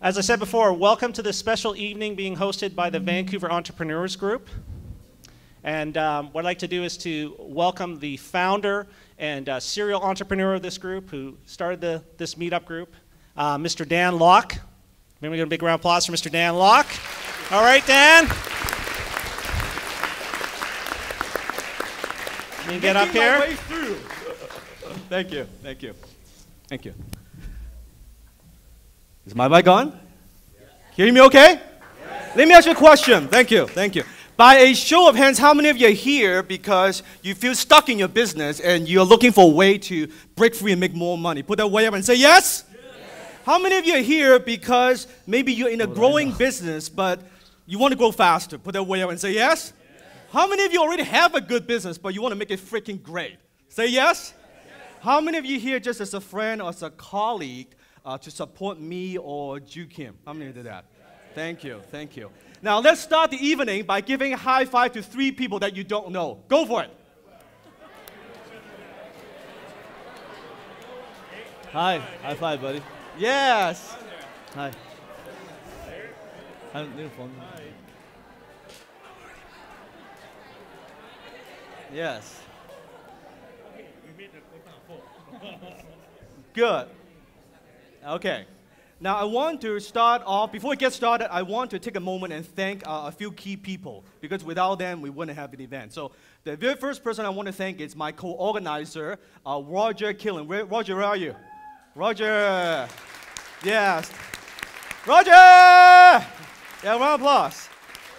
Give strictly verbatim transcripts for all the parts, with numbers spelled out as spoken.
As I said before, welcome to this special evening being hosted by the Vancouver Entrepreneurs Group. And um, what I'd like to do is to welcome the founder and uh, serial entrepreneur of this group who started the, this meetup group, uh, Mister Dan Lok. Maybe we get a big round of applause for Mister Dan Lok. All right, Dan. You can get up here. My way through. Thank you, thank you, thank you. Is my mic on? Yeah. Hearing me okay? Yes. Let me ask you a question. Thank you, thank you. By a show of hands, how many of you are here because you feel stuck in your business and you're looking for a way to break free and make more money? Put that way up and say yes? Yes. How many of you are here because maybe you're in a growing business but you want to grow faster? Put that way up and say yes? Yes. How many of you already have a good business but you want to make it freaking great? Say yes? Yes. How many of you here just as a friend or as a colleague Uh, to support me or Joo Kim? How many did that? Thank you, thank you. Now let's start the evening by giving a high five to three people that you don't know. Go for it. Hi, high five, buddy. Yes. Hi. I don't need a phone. Yes. Good. Okay, now I want to start off, before we get started, I want to take a moment and thank uh, a few key people, because without them, we wouldn't have an event. So the very first person I want to thank is my co-organizer, uh, Roger Killeen. Where, Roger, where are you? Roger! Yes. Roger! Yeah, round of applause.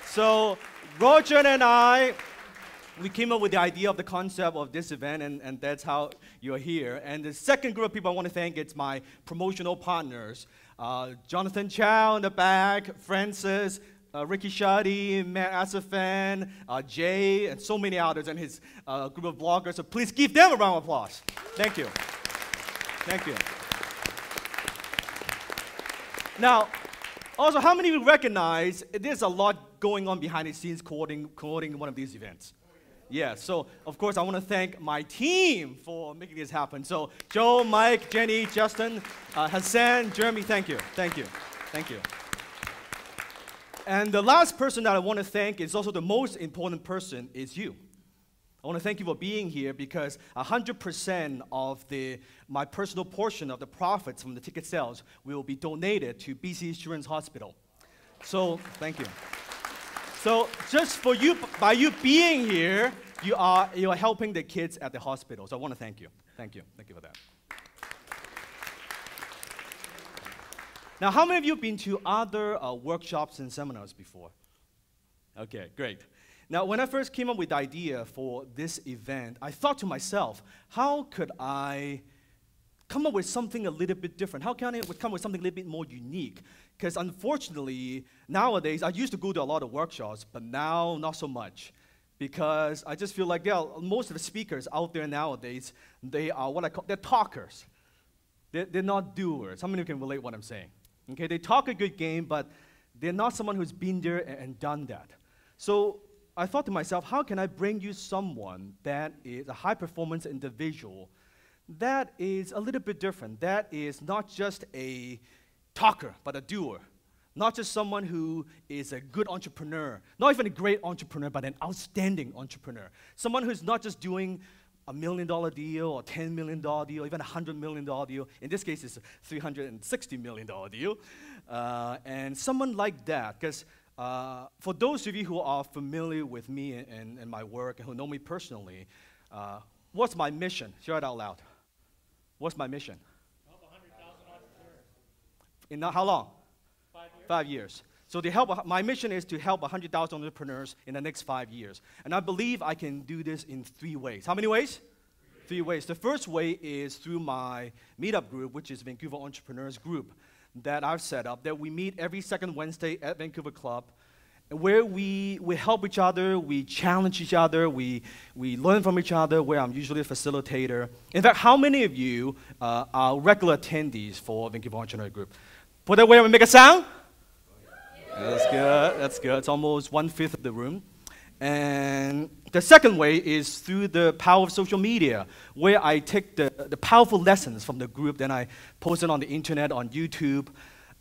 So Roger and I, we came up with the idea of the concept of this event, and, and that's how you're here. And the second group of people I want to thank is my promotional partners. Uh, Jonathan Chow in the back, Francis, uh, Ricky Shadi, Matt Asafan, uh, Jay, and so many others, and his uh, group of bloggers. So please give them a round of applause. Thank you. Thank you. Now, also, how many of you recognize there's a lot going on behind the scenes coordinating, coordinating one of these events? Yeah, so of course I want to thank my team for making this happen. So Joe, Mike, Jenny, Justin, uh, Hassan, Jeremy, thank you, thank you, thank you. And the last person that I want to thank is also the most important person is you. I want to thank you for being here because one hundred percent of the, my personal portion of the profits from the ticket sales will be donated to B C Children's Hospital. So thank you. So just for you, by you being here, you are, you are helping the kids at the hospital. So I want to thank you. Thank you. Thank you for that. Now, how many of you have been to other uh, workshops and seminars before? Okay, great. Now, when I first came up with the idea for this event, I thought to myself, how could I come up with something a little bit different? How can I come up with something a little bit more unique? Because unfortunately, nowadays, I used to go to a lot of workshops, but now not so much. Because I just feel like there are, most of the speakers out there nowadays, they are what I call, they're talkers. They're, they're not doers. How many of you can relate what I'm saying? Okay, they talk a good game, but they're not someone who's been there and, and done that. So I thought to myself, how can I bring you someone that is a high-performance individual that is a little bit different, that is not just a talker, but a doer. Not just someone who is a good entrepreneur, not even a great entrepreneur, but an outstanding entrepreneur. Someone who's not just doing a million dollar deal or ten million dollar deal, even a one hundred million dollar deal. In this case, it's a three hundred sixty million dollar deal. Uh, and someone like that, because uh, for those of you who are familiar with me and, and, and my work and who know me personally, uh, what's my mission? Share it out loud. What's my mission? Help one hundred thousand entrepreneurs. In how long? Five years. Five years. So to help, my mission is to help one hundred thousand entrepreneurs in the next five years. And I believe I can do this in three ways. How many ways? Three, three ways. The first way is through my meetup group, which is Vancouver Entrepreneurs Group, that I've set up, that we meet every second Wednesday at Vancouver Club, where we, we help each other, we challenge each other, we, we learn from each other, where I'm usually a facilitator. In fact, how many of you uh, are regular attendees for Vancouver Entrepreneur Group? Put that way and make a sound? Yeah, that's good, that's good. It's almost one-fifth of the room. And the second way is through the power of social media, where I take the, the powerful lessons from the group, then I post it on the internet, on YouTube,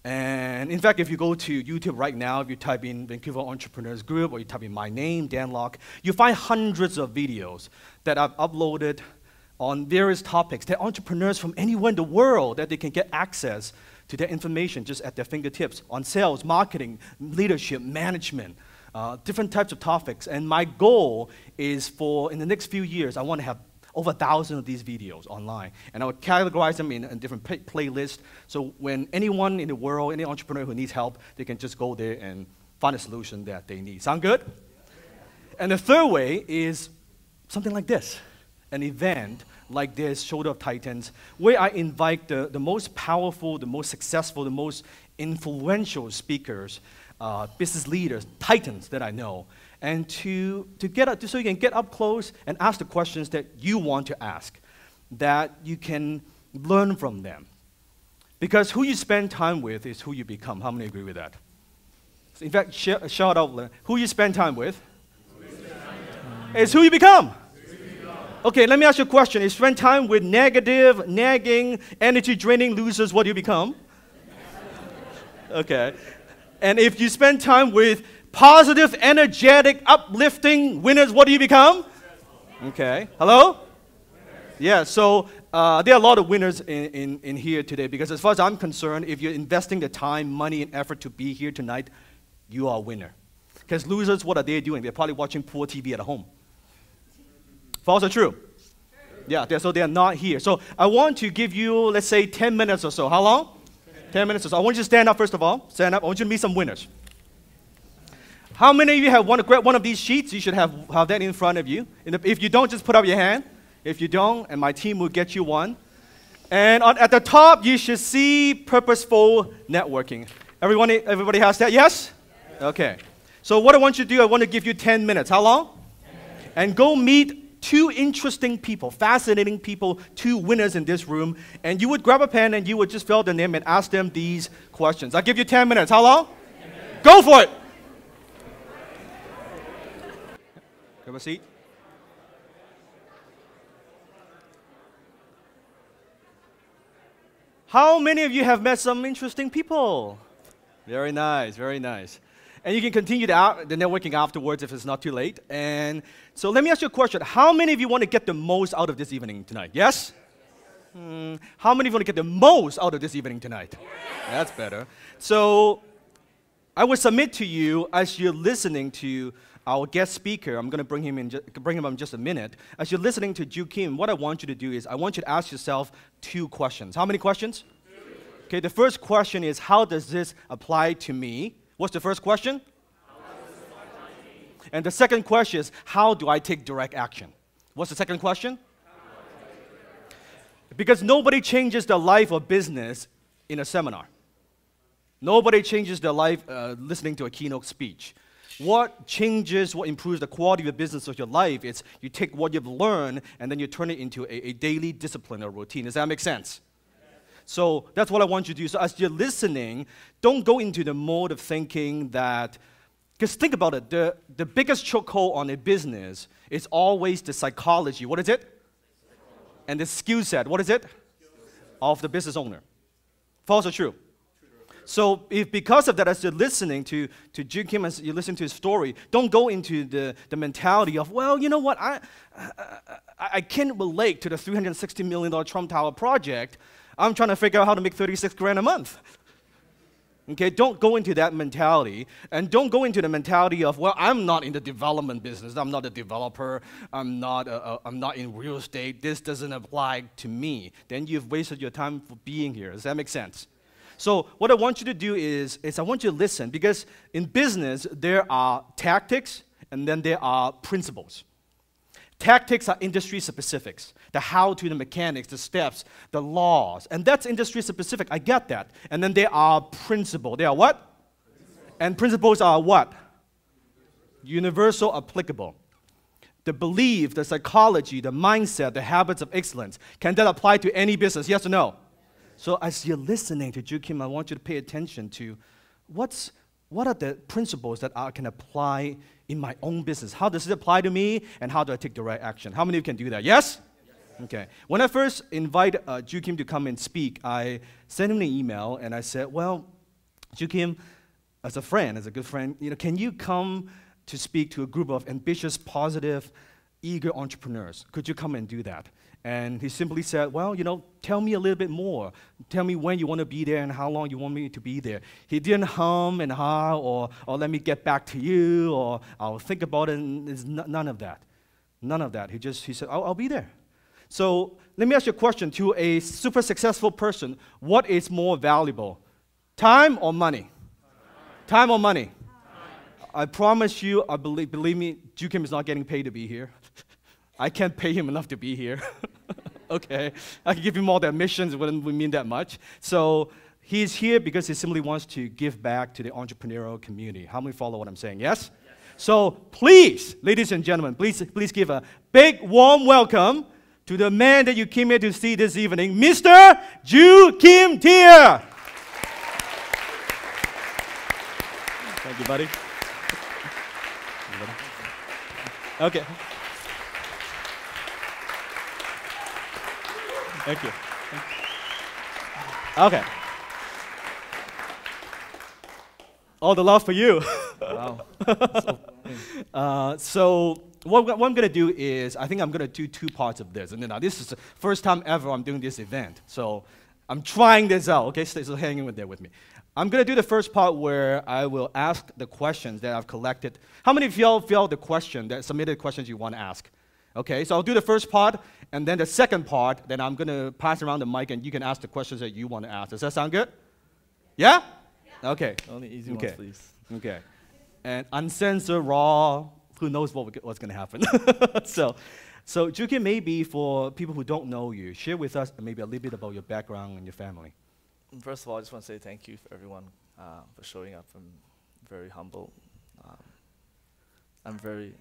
And in fact, if you go to YouTube right now, if you type in Vancouver Entrepreneurs Group or you type in my name, Dan Lok, you find hundreds of videos that I've uploaded on various topics. They're entrepreneurs from anywhere in the world that they can get access to their information just at their fingertips on sales, marketing, leadership, management, uh, different types of topics. And my goal is for, in the next few years, I want to have over a thousand of these videos online, and I would categorize them in a different play playlist, so when anyone in the world, any entrepreneur who needs help, they can just go there and find a solution that they need. Sound good? And the third way is something like this, an event like this, Shoulder of Titans, where I invite the, the most powerful, the most successful, the most influential speakers, uh, business leaders, titans that I know, and to, to get up, so you can get up close and ask the questions that you want to ask, that you can learn from them. Because who you spend time with is who you become. How many agree with that? So in fact, sh shout out, who you spend time with is who you become. Okay, let me ask you a question. If you spend time with negative, nagging, energy-draining losers, what do you become? Okay. And if you spend time with positive, energetic, uplifting winners, what do you become? Okay. Hello? Yeah, so uh, there are a lot of winners in, in, in here today, because as far as I'm concerned, if you're investing the time, money, and effort to be here tonight, you are a winner. Because losers, what are they doing? They're probably watching poor T V at home. False or true? Yeah, they're, so they're not here. So I want to give you, let's say, ten minutes or so. How long? ten minutes or so. I want you to stand up first of all. Stand up. I want you to meet some winners. How many of you have one, grabbed one of these sheets? You should have, have that in front of you. And if you don't, just put up your hand. If you don't, and my team will get you one. And on, at the top, you should see purposeful networking. Everyone, everybody has that, yes? Yes? Okay. So what I want you to do, I want to give you ten minutes. How long? ten. And go meet two interesting people, fascinating people, two winners in this room. And you would grab a pen and you would just fill their name and ask them these questions. I'll give you ten minutes. How long? ten. Go for it. Have a seat. How many of you have met some interesting people? Very nice, very nice. And you can continue the, out, the networking afterwards if it's not too late. And so let me ask you a question. How many of you want to get the most out of this evening tonight? Yes? Hmm. How many of you want to get the most out of this evening tonight? Yes. That's better. So I will submit to you, as you're listening to our guest speaker, I'm going to bring him in, bring him up in just a minute. As you're listening to Joo Kim, what I want you to do is I want you to ask yourself two questions. How many questions? Two. Okay, the first question is, how does this apply to me? What's the first question? How does this apply to me? And the second question is, how do I take direct action? What's the second question? Because nobody changes their life or business in a seminar. Nobody changes their life uh, listening to a keynote speech. What changes, what improves the quality of your business or your life is you take what you've learned and then you turn it into a, a daily discipline or routine. Does that make sense? Yes. So that's what I want you to do. So as you're listening, don't go into the mode of thinking that, because think about it, the, the biggest chokehold on a business is always the psychology. What is it? And the skill set. What is it? Of the business owner. False or true? So if because of that, as you're listening to, to Joo Kim, as you listen to his story, don't go into the, the mentality of, well, you know what, I, I, I can't relate to the three hundred sixty million dollar Trump Tower project. I'm trying to figure out how to make thirty-six grand a month. Okay, don't go into that mentality, and don't go into the mentality of, well, I'm not in the development business, I'm not a developer, I'm not, a, a, I'm not in real estate, this doesn't apply to me. Then you've wasted your time for being here. Does that make sense? So what I want you to do is, is I want you to listen, because in business, there are tactics and then there are principles. Tactics are industry specifics, the how to, the mechanics, the steps, the laws, and that's industry specific, I get that. And then there are principles, they are what? Principles. And principles are what? Universal applicable. The belief, the psychology, the mindset, the habits of excellence, can that apply to any business, yes or no? So as you're listening to Joo Kim, I want you to pay attention to what's, what are the principles that I can apply in my own business? How does it apply to me, and how do I take the right action? How many of you can do that? Yes? Yes. Okay. When I first invited uh, Joo Kim to come and speak, I sent him an email, and I said, well, Joo Kim, as a friend, as a good friend, you know, can you come to speak to a group of ambitious, positive, eager entrepreneurs? Could you come and do that? And he simply said, well, you know, tell me a little bit more. Tell me when you want to be there and how long you want me to be there. He didn't hum and ha or, or let me get back to you or I'll think about it. And it's none of that. None of that. He just he said, I'll, I'll be there. So let me ask you a question. To a super successful person, what is more valuable, time or money? Time, time or money? Time. I promise you, I believe, believe me, Joo Kim is not getting paid to be here. I can't pay him enough to be here. Okay, I can give him all the admissions, it wouldn't mean that much. So he's here because he simply wants to give back to the entrepreneurial community. How many follow what I'm saying? Yes? Yes. So please, ladies and gentlemen, please, please give a big warm welcome to the man that you came here to see this evening, Mister Joo Kim Tiah. Thank you, buddy. Okay. Thank you. Okay. All the love for you. Wow. So, uh, so what, what I'm going to do is, I think I'm going to do two parts of this. And then, now this is the first time ever I'm doing this event. So I'm trying this out, okay? So, so hang in with there with me. I'm going to do the first part where I will ask the questions that I've collected. How many of y'all filled the question, that submitted questions you want to ask? Okay, so I'll do the first part, and then the second part, then I'm going to pass around the mic, and you can ask the questions that you want to ask. Does that sound good? Yeah? Yeah. Okay. Only easy okay. ones, please. Okay. And uncensored, raw, who knows what we, what's going to happen. so, so Joo Kim, maybe for people who don't know you, share with us maybe a little bit about your background and your family. First of all, I just want to say thank you for everyone uh, for showing up. I'm very humble. Um, I'm very...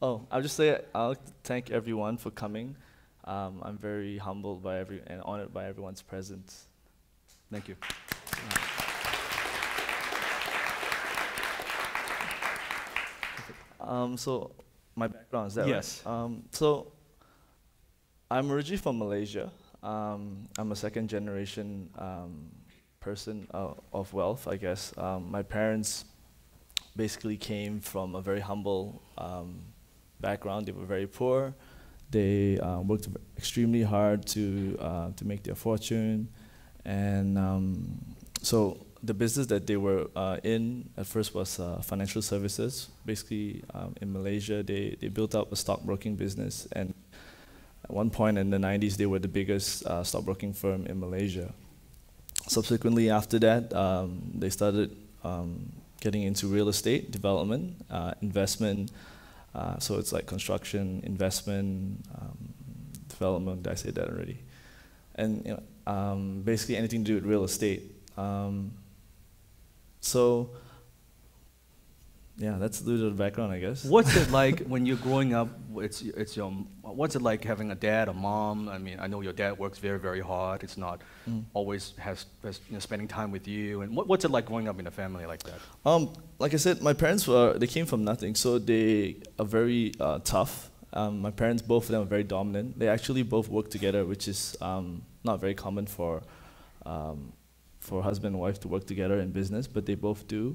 Oh, I'll just say I'll thank everyone for coming. Um, I'm very humbled by every and honored by everyone's presence. Thank you. Yeah. Um, so my background is that yes. Right? Um, so I'm originally from Malaysia. Um, I'm a second generation um, person uh, of wealth, I guess. Um, my parents basically came from a very humble. Um, background, they were very poor. They uh, worked extremely hard to uh, to make their fortune, and um, so the business that they were uh, in at first was uh, financial services. Basically, um, in Malaysia, they they built up a stockbroking business, and at one point in the nineties, they were the biggest uh, stockbroking firm in Malaysia. Subsequently, after that, um, they started um, getting into real estate development, uh, investment. Uh, so it's like construction, investment, um, development. Did I say that already? And you know, um, basically anything to do with real estate. Um, so yeah, that's a little bit of the background, I guess. What's it like when you're growing up? It's it's your. What's it like having a dad, a mom? I mean, I know your dad works very very hard. It's not mm. always has, has you know, spending time with you. And what, what's it like growing up in a family like that? Um, like I said, my parents were they came from nothing, so they are very uh, tough. Um, my parents, both of them, are very dominant. They actually both work together, which is um, not very common for um, for husband and wife to work together in business, but they both do.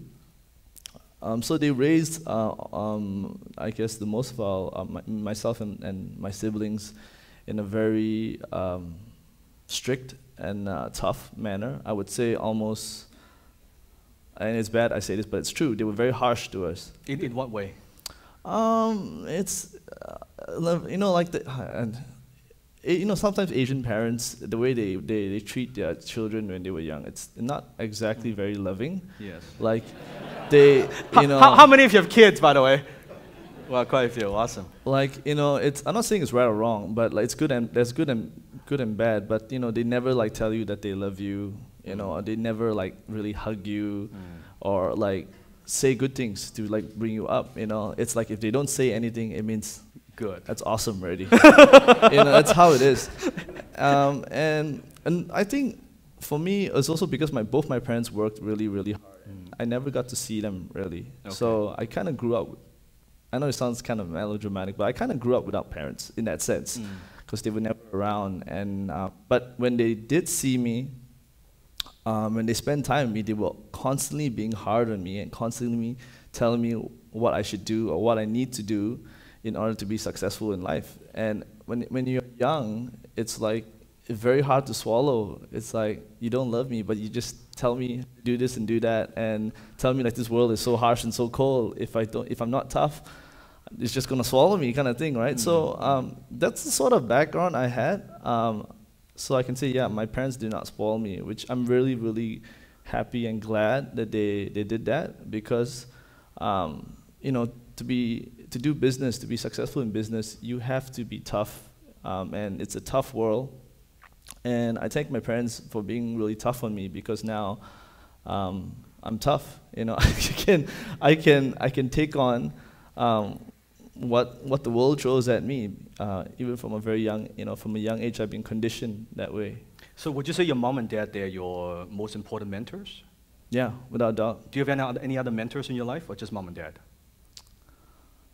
Um, so they raised, uh, um, I guess, the most of our, uh, my, myself and, and my siblings in a very um, strict and uh, tough manner. I would say almost, and it's bad I say this, but it's true, they were very harsh to us. In, in what way? Um, it's, uh, you know, like the, uh, you know, sometimes Asian parents, the way they, they, they treat their children when they were young, it's not exactly very loving. Yes. Like, they, you know. How, how many of you have kids, by the way? Well, quite a few. Awesome. Like, you know, it's, I'm not saying it's right or wrong, but like, it's good and, there's good and, good and bad, but, you know, they never, like, tell you that they love you, you mm. know, or they never, like, really hug you mm. or, like, say good things to, like, bring you up, you know. It's like if they don't say anything, it means... Good. That's awesome already. You know, that's how it is. Um, and, and I think for me, it's also because my, both my parents worked really, really hard. Mm. I never got to see them, really. Okay. So I kind of grew up, I know it sounds kind of melodramatic, but I kind of grew up without parents in that sense, because mm. they were never around. And, uh, but when they did see me, Um, and they spend time with me, they were constantly being hard on me and constantly telling me what I should do or what I need to do in order to be successful in life. And when, when you're young, it's like it's very hard to swallow. It's like, you don't love me, but you just tell me do this and do that, and tell me like this world is so harsh and so cold. If, I don't, if I'm not tough, it's just gonna swallow me kind of thing, right? Mm-hmm. So um, that's the sort of background I had. Um, So I can say, yeah, my parents did not spoil me, which I'm really, really happy and glad that they, they did that, because, um, you know, to be to do business, to be successful in business, you have to be tough, um, and it's a tough world. And I thank my parents for being really tough on me, because now um, I'm tough. You know, I can I can I can take on. Um, What what the world throws at me, uh, even from a very young, you know, from a young age, I've been conditioned that way. So would you say your mom and dad, they're your most important mentors? Yeah, without doubt. Do you have any other mentors in your life, or just mom and dad?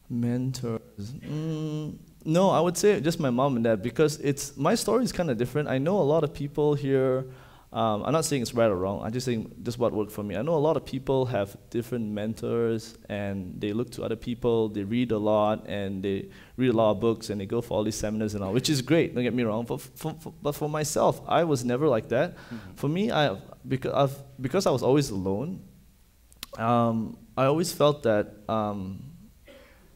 Mentors? Mm, no, I would say just my mom and dad, because it's my story is kind of different. I know a lot of people here. Um, I'm not saying it's right or wrong. I'm just saying just what worked for me. I know a lot of people have different mentors, and they look to other people. They read a lot, and they read a lot of books, and they go for all these seminars and all, which is great. Don't get me wrong. But for, for, but for myself, I was never like that. Mm-hmm. For me, I because I've, because I was always alone. Um, I always felt that um,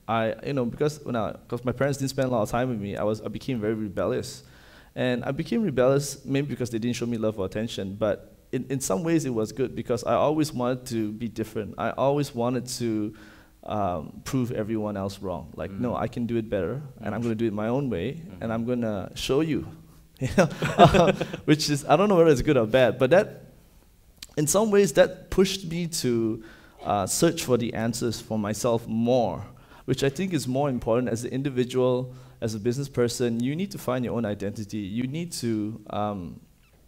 I you know because when I, because my parents didn't spend a lot of time with me, I was I became very rebellious. And I became rebellious, maybe because they didn't show me love or attention, but in, in some ways it was good, because I always wanted to be different. I always wanted to um, prove everyone else wrong. Like, mm. no, I can do it better, and I'm going to do it my own way, mm. and I'm going to show you. uh, which is, I don't know whether it's good or bad, but that, in some ways, that pushed me to uh, search for the answers for myself more, which I think is more important as an individual. As a business person, you need to find your own identity. You need to um,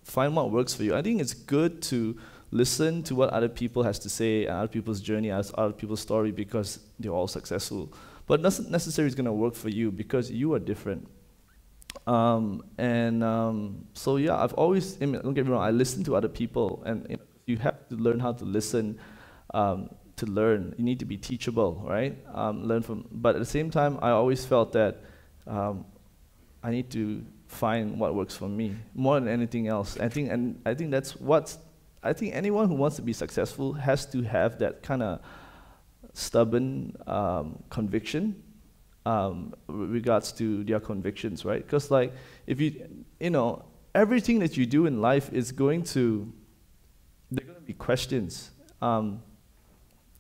find what works for you. I think it's good to listen to what other people has to say, other people's journey, other people's story, because they're all successful. But not necessarily it's going to work for you, because you are different. Um, and um, so yeah, I've always, I mean, don't get me wrong, I listen to other people, and you know, you have to learn how to listen. Um, to learn, you need to be teachable, right? Um, learn from. But at the same time, I always felt that. Um, I need to find what works for me more than anything else. I think, and I think that's what I think anyone who wants to be successful has to have that kind of stubborn um, conviction um, with regards to their convictions, right? Because like if you, you know, everything that you do in life is going to, they're going to be questions, um,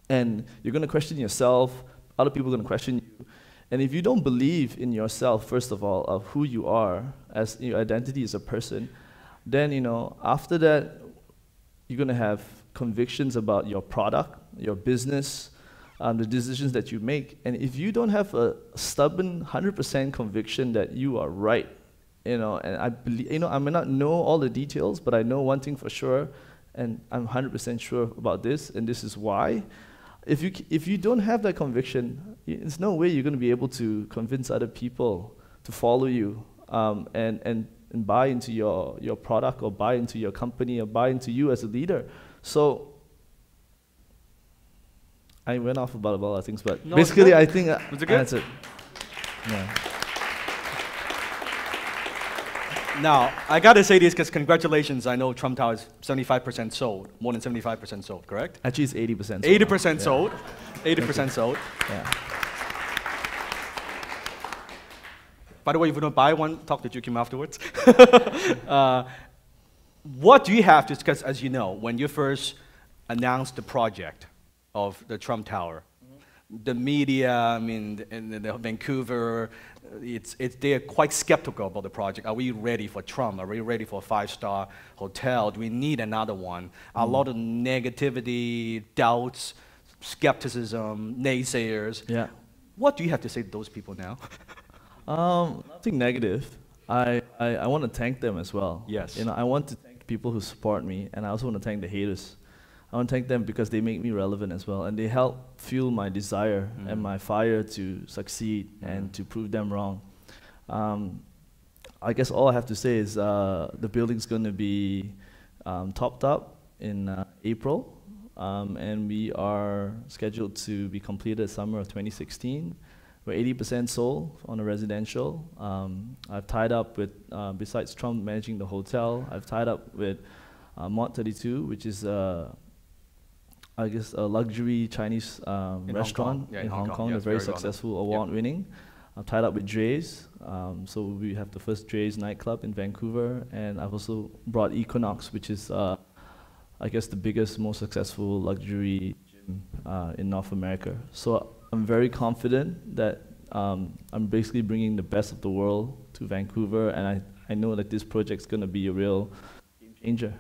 and you're going to question yourself. Other people are going to question you. And if you don't believe in yourself, first of all, of who you are, as your identity as a person, then, you know, after that, you're going to have convictions about your product, your business, um, the decisions that you make. And if you don't have a stubborn one hundred percent conviction that you are right, you know, and I believe, you know, I may not know all the details, but I know one thing for sure, and I'm one hundred percent sure about this, and this is why. If you, if you don't have that conviction, there's no way you're going to be able to convince other people to follow you um, and, and, and buy into your, your product, or buy into your company, or buy into you as a leader. So I went off about a lot of things, but no, basically I think I answered. Yeah. Now, I got to say this because congratulations, I know Trump Tower is seventy-five percent sold, more than seventy-five percent sold, correct? Actually, it's eighty percent sold. eighty percent sold, eighty percent sold. Yeah. By the way, if you don't buy one, talk to Joo Kim afterwards. uh, what do you have to, because as you know, when you first announced the project of the Trump Tower, the media, I mean, in the, the Vancouver, it's, it's, they're quite skeptical about the project. Are we ready for Trump? Are we ready for a five-star hotel? Do we need another one? Mm. A lot of negativity, doubts, skepticism, naysayers. Yeah. What do you have to say to those people now? um, nothing negative. I, I, I want to thank them as well. Yes. You know, I want to thank people who support me, and I also want to thank the haters. I want to thank them because they make me relevant as well, and they help fuel my desire mm. and my fire to succeed mm. and to prove them wrong. Um, I guess all I have to say is uh, the building's going to be um, topped up. in uh, April, um, and we are scheduled to be completed summer of twenty sixteen. We're eighty percent sold on a residential. Um, I've tied up with, uh, besides Trump managing the hotel, I've tied up with uh, M O T thirty-two, which is, uh, I guess, a luxury Chinese um, in restaurant yeah, in, in Hong, Hong Kong. Kong. Yeah, They're very, very successful, award-winning. Yep. I've tied up with Dre's, um, so we have the first Dre's nightclub in Vancouver, and I've also brought Equinox, which is, uh, I guess, the biggest, most successful luxury gym uh, in North America. So I'm very confident that um, I'm basically bringing the best of the world to Vancouver, and I, I know that this project's going to be a real game changer.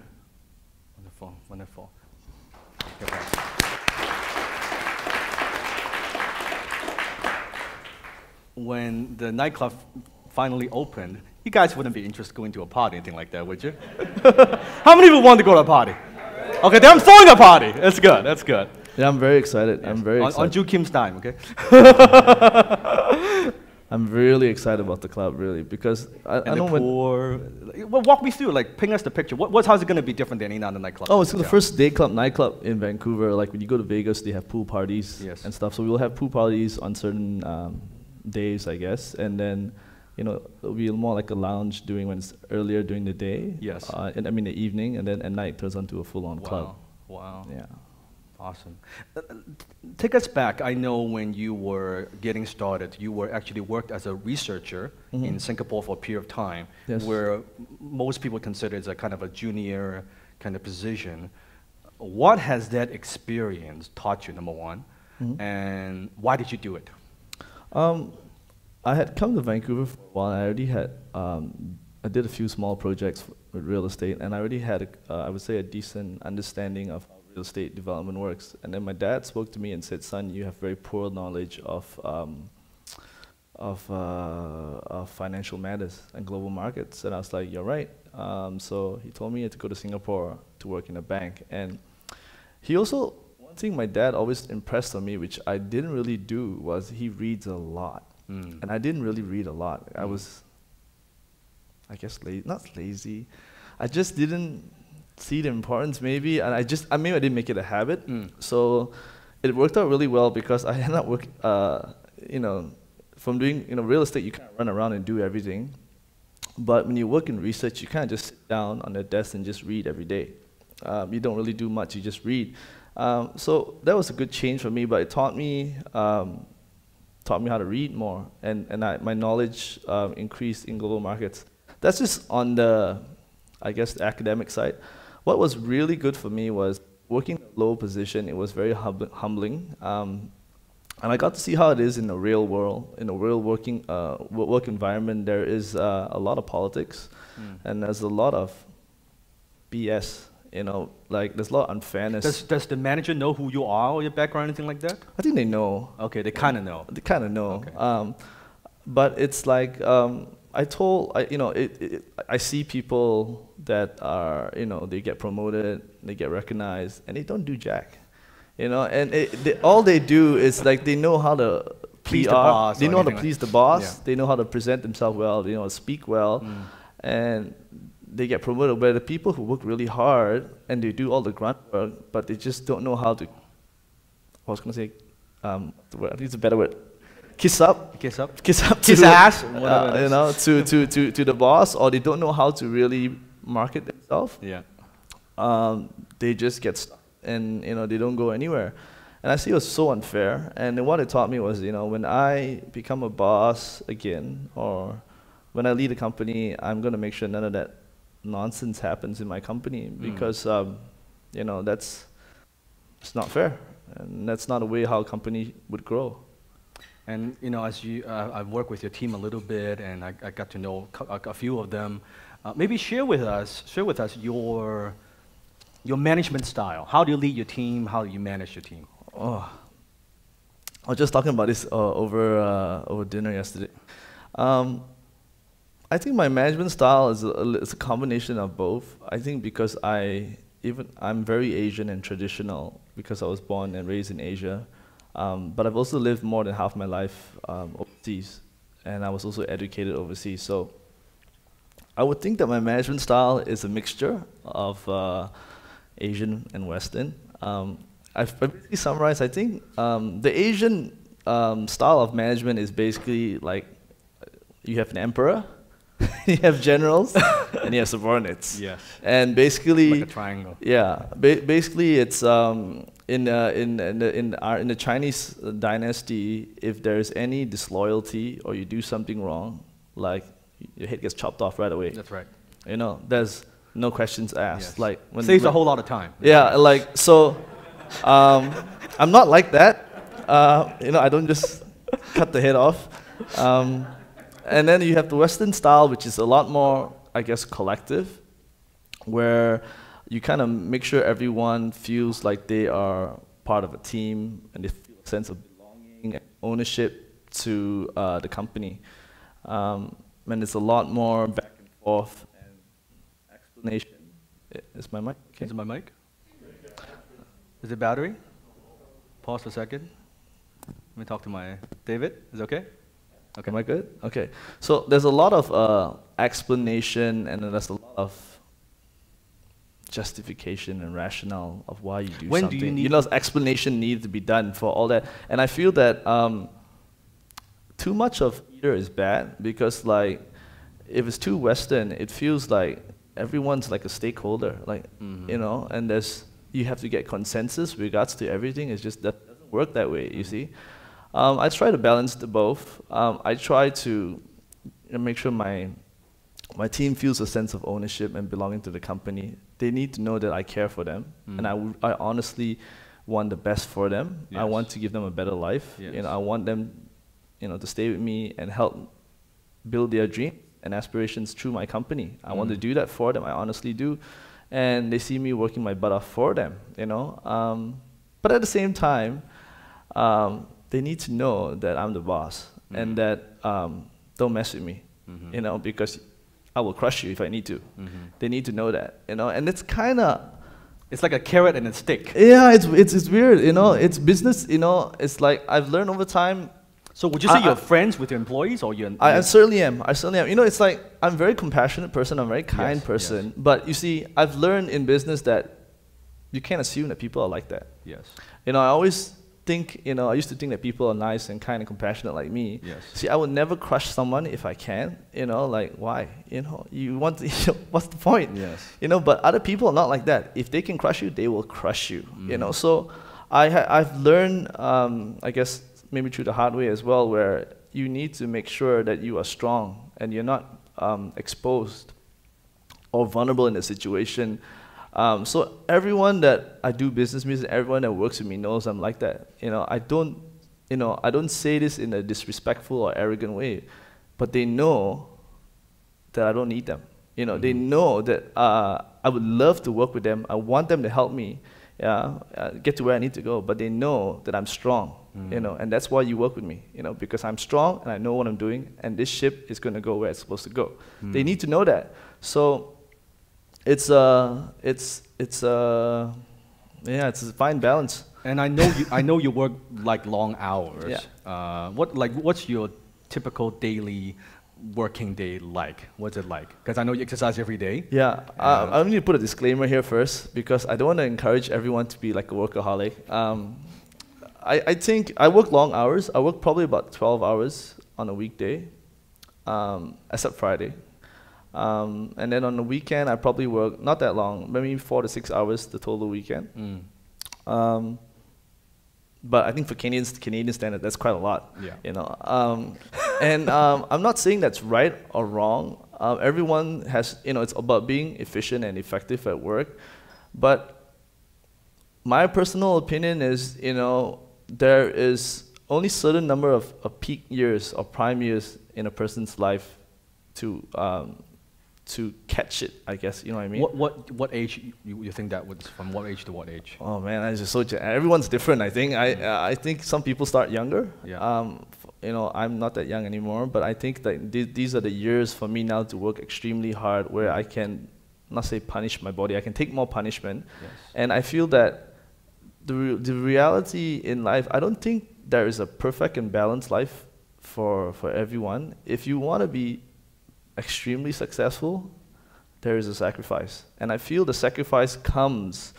Wonderful, wonderful. When the nightclub finally opened, you guys wouldn't be interested in going to a party, anything like that, would you? How many of you want to go to a party? Okay, then I'm throwing a party. That's good, that's good. Yeah, I'm very excited. Yes. I'm very on, excited. On Joo Kim's time, okay? I'm really excited about the club, really, because I, and I know poor, when... Well, walk me through, like, ping us the picture. What, what, how's it going to be different than any other nightclub? Oh, it's so the first day club, nightclub in Vancouver. Like, when you go to Vegas, they have pool parties yes. and stuff. So we'll have pool parties on certain um, days, I guess. And then, you know, it'll be more like a lounge during when it's earlier during the day. Yes. Uh, and, I mean, the evening, and then at night turns onto a full-on wow. club. Wow. Yeah. Awesome. Uh, take us back. I know when you were getting started, you were actually worked as a researcher mm-hmm. in Singapore for a period of time, yes. where most people consider it's a kind of a junior kind of position. What has that experience taught you, number one, mm-hmm. and why did you do it? Um, I had come to Vancouver for a while. I already had, um, I did a few small projects with real estate, and I already had, a, uh, I would say, a decent understanding of real estate development works. And then my dad spoke to me and said, son, you have very poor knowledge of um, of, uh, of financial matters and global markets. And I was like, you're right. Um, so he told me I had to go to Singapore to work in a bank. And he also, one thing my dad always impressed on me, which I didn't really do, was he reads a lot. Mm. And I didn't really read a lot. Mm. I was, I guess, la not lazy. I just didn't see the importance, maybe, and I just, I mean, I didn't make it a habit, mm. so it worked out really well because I ended up working, uh, you know, from doing, you know, real estate, you can't run around and do everything, but when you work in research, you can't just sit down on a desk and just read every day. Um, you don't really do much, you just read. Um, so that was a good change for me, but it taught me, um, taught me how to read more, and, and I, my knowledge um, increased in global markets. That's just on the, I guess, the academic side. What was really good for me was working in a low position. It was very hum humbling, um, and I got to see how it is in the real world. In a real working uh, work environment, there is uh, a lot of politics, mm. and there's a lot of B S. You know, like there's a lot of unfairness. Does Does the manager know who you are or your background, anything like that? I think they know. Okay, they kind of know. They kind of know. Okay. Um, but it's like. Um, I told, I, you know, it, it, I see people that are, you know, they get promoted, they get recognized, and they don't do jack, you know, and it, they, all they do is like they know how to please P R, the boss. They know how to please the boss, yeah. they know how to present themselves well, they know how to speak well, mm. and they get promoted. But the people who work really hard and they do all the grunt work, but they just don't know how to, I was going to say, um, I think it's a better word. Kiss up, kiss up, kiss up, kiss to, ass, uh, you know, to, to, to, to the boss, or they don't know how to really market themselves. Yeah, um, they just get stuck, and you know they don't go anywhere. And I see it was so unfair. And then what it taught me was, you know, when I become a boss again, or when I lead a company, I'm gonna make sure none of that nonsense happens in my company because, mm. um, you know, that's it's not fair, and that's not a way how a company would grow. And you know, as you, uh, I've worked with your team a little bit, and I, I got to know a, a few of them. Uh, maybe share with us, share with us your your management style. How do you lead your team? How do you manage your team? Oh, I was just talking about this uh, over uh, over dinner yesterday. Um, I think my management style is a, is a combination of both. I think because I even I'm very Asian and traditional because I was born and raised in Asia. Um, but I've also lived more than half my life um, overseas, and I was also educated overseas. So I would think that my management style is a mixture of uh, Asian and Western. Um, I've basically summarized, I think, um, the Asian um, style of management is basically like you have an emperor, you have generals, and you have subordinates. Yes. And basically, like a triangle. Yeah. Ba basically, it's um, in uh, in in the, in, our, in the Chinese dynasty, if there is any disloyalty or you do something wrong, like your head gets chopped off right away. That's right. You know, there's no questions asked. Yes. Like when, saves when, a whole lot of time. Yeah. Like so. um, I'm not like that, uh, you know, I don't just cut the head off. Um, and then you have the Western style, which is a lot more, I guess, collective, where you kind of make sure everyone feels like they are part of a team and they feel a sense of belonging and ownership to uh, the company. Um, and it's a lot more back and forth and explanation. Is my mic? Okay. Is my mic? Is it battery? Pause for a second. Let me talk to my David. Is it okay? Okay. Am I good? Okay. So there's a lot of uh, explanation, and then there's a lot of justification and rationale of why you do when something. Do you, need you know, explanation needs to be done for all that. And I feel that um, too much of either is bad, because like if it's too Western, it feels like everyone's like a stakeholder, like mm-hmm. you know, and there's you have to get consensus with regards to everything. It's just that doesn't work that way, you see. Um, I try to balance the both. Um, I try to make sure my, my team feels a sense of ownership and belonging to the company. They need to know that I care for them, mm. and I, w I honestly want the best for them. Yes. I want to give them a better life. Yes. You know, I want them you know, to stay with me and help build their dreams and aspirations through my company. I mm. want to do that for them, I honestly do. And they see me working my butt off for them, you know. Um, but at the same time, um, they need to know that I'm the boss, mm-hmm. and that um, don't mess with me, mm-hmm. you know, because I will crush you if I need to. Mm-hmm. They need to know that, you know. And it's kind of, it's like a carrot and a stick. Yeah, it's it's it's weird, you know. It's business, you know. It's like I've learned over time. So would you say I, you're I, friends with your employees or you're... I, I certainly am. I certainly am. You know, it's like I'm a very compassionate person. I'm a very kind yes, person. Yes. But you see, I've learned in business that you can't assume that people are like that. Yes. You know, I always think, you know, I used to think that people are nice and kind and compassionate like me. Yes. See, I would never crush someone if I can. You know, like, why? You know, you want to, you know, what's the point? Yes. You know, but other people are not like that. If they can crush you, they will crush you. Mm. You know, so I ha I've learned, um, I guess... maybe through the hard way as well, where you need to make sure that you are strong and you're not um, exposed or vulnerable in a situation. Um, so everyone that I do business with, everyone that works with me knows I'm like that. You know, I don't, you know, I don't say this in a disrespectful or arrogant way, but they know that I don't need them. You know, mm-hmm. they know that uh, I would love to work with them. I want them to help me. Yeah, uh, get to where I need to go, but they know that I'm strong, mm. you know, and that's why you work with me, you know, because I'm strong and I know what I'm doing, and this ship is going to go where it's supposed to go. Mm. They need to know that. So it's uh it's it's uh yeah, it's a fine balance. And I know you, I know you work like long hours. Yeah. Uh, what like what's your typical daily working day like? What's it like? Because I know you exercise every day. Yeah, uh, I need to put a disclaimer here first, because I don't want to encourage everyone to be like a workaholic. Um, I, I think I work long hours. I work probably about twelve hours on a weekday, um, except Friday. Um, and then on the weekend, I probably work not that long, maybe four to six hours the total weekend. Mm. Um, But I think for Canadians, the Canadian standard, that's quite a lot. Yeah. You know, um, and um, I'm not saying that's right or wrong. Um, everyone has, you know, it's about being efficient and effective at work. But my personal opinion is, you know, there is only a certain number of, of peak years or prime years in a person's life to um, to catch it, I guess, you know what I mean? What, what, what age you, you think that would, from what age to what age? Oh man, I just so, everyone's different, I think. I, uh, I think some people start younger. Yeah. Um, you know, I'm not that young anymore, but I think that th these are the years for me now to work extremely hard, where I can, not say punish my body, I can take more punishment. Yes. And I feel that the, re the reality in life, I don't think there is a perfect and balanced life for, for everyone. If you want to be extremely successful, there is a sacrifice. And I feel the sacrifice comes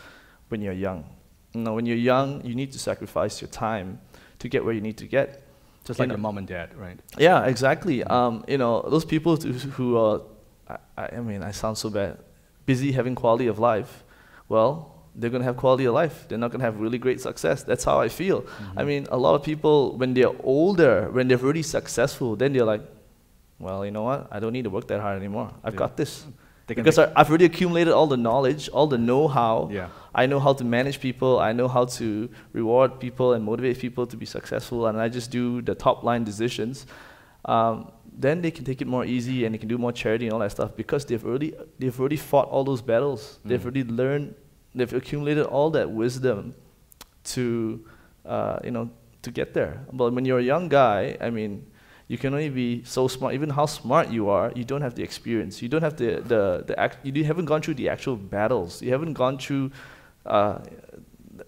when you're young. You know, when you're young, you need to sacrifice your time to get where you need to get. Just like your mom and dad, right? Yeah, exactly. Um, you know, those people who are, I, I mean, I sound so bad, busy having quality of life. Well, they're going to have quality of life. They're not going to have really great success. That's how I feel. Mm-hmm. I mean, a lot of people, when they're older, when they're really successful, then they're like, well, you know what? I don't need to work that hard anymore. I've yeah. got this. Because I, I've already accumulated all the knowledge, all the know-how. Yeah. I know how to manage people. I know how to reward people and motivate people to be successful. And I just do the top-line decisions. Um, then they can take it more easy and they can do more charity and all that stuff because they've already, they've already fought all those battles. Mm. They've already learned. They've accumulated all that wisdom to, uh, you know, to get there. But when you're a young guy, I mean, you can only be so smart. Even how smart you are, you don't have the experience. You don't have the the the act. You haven't gone through the actual battles. You haven't gone through, uh,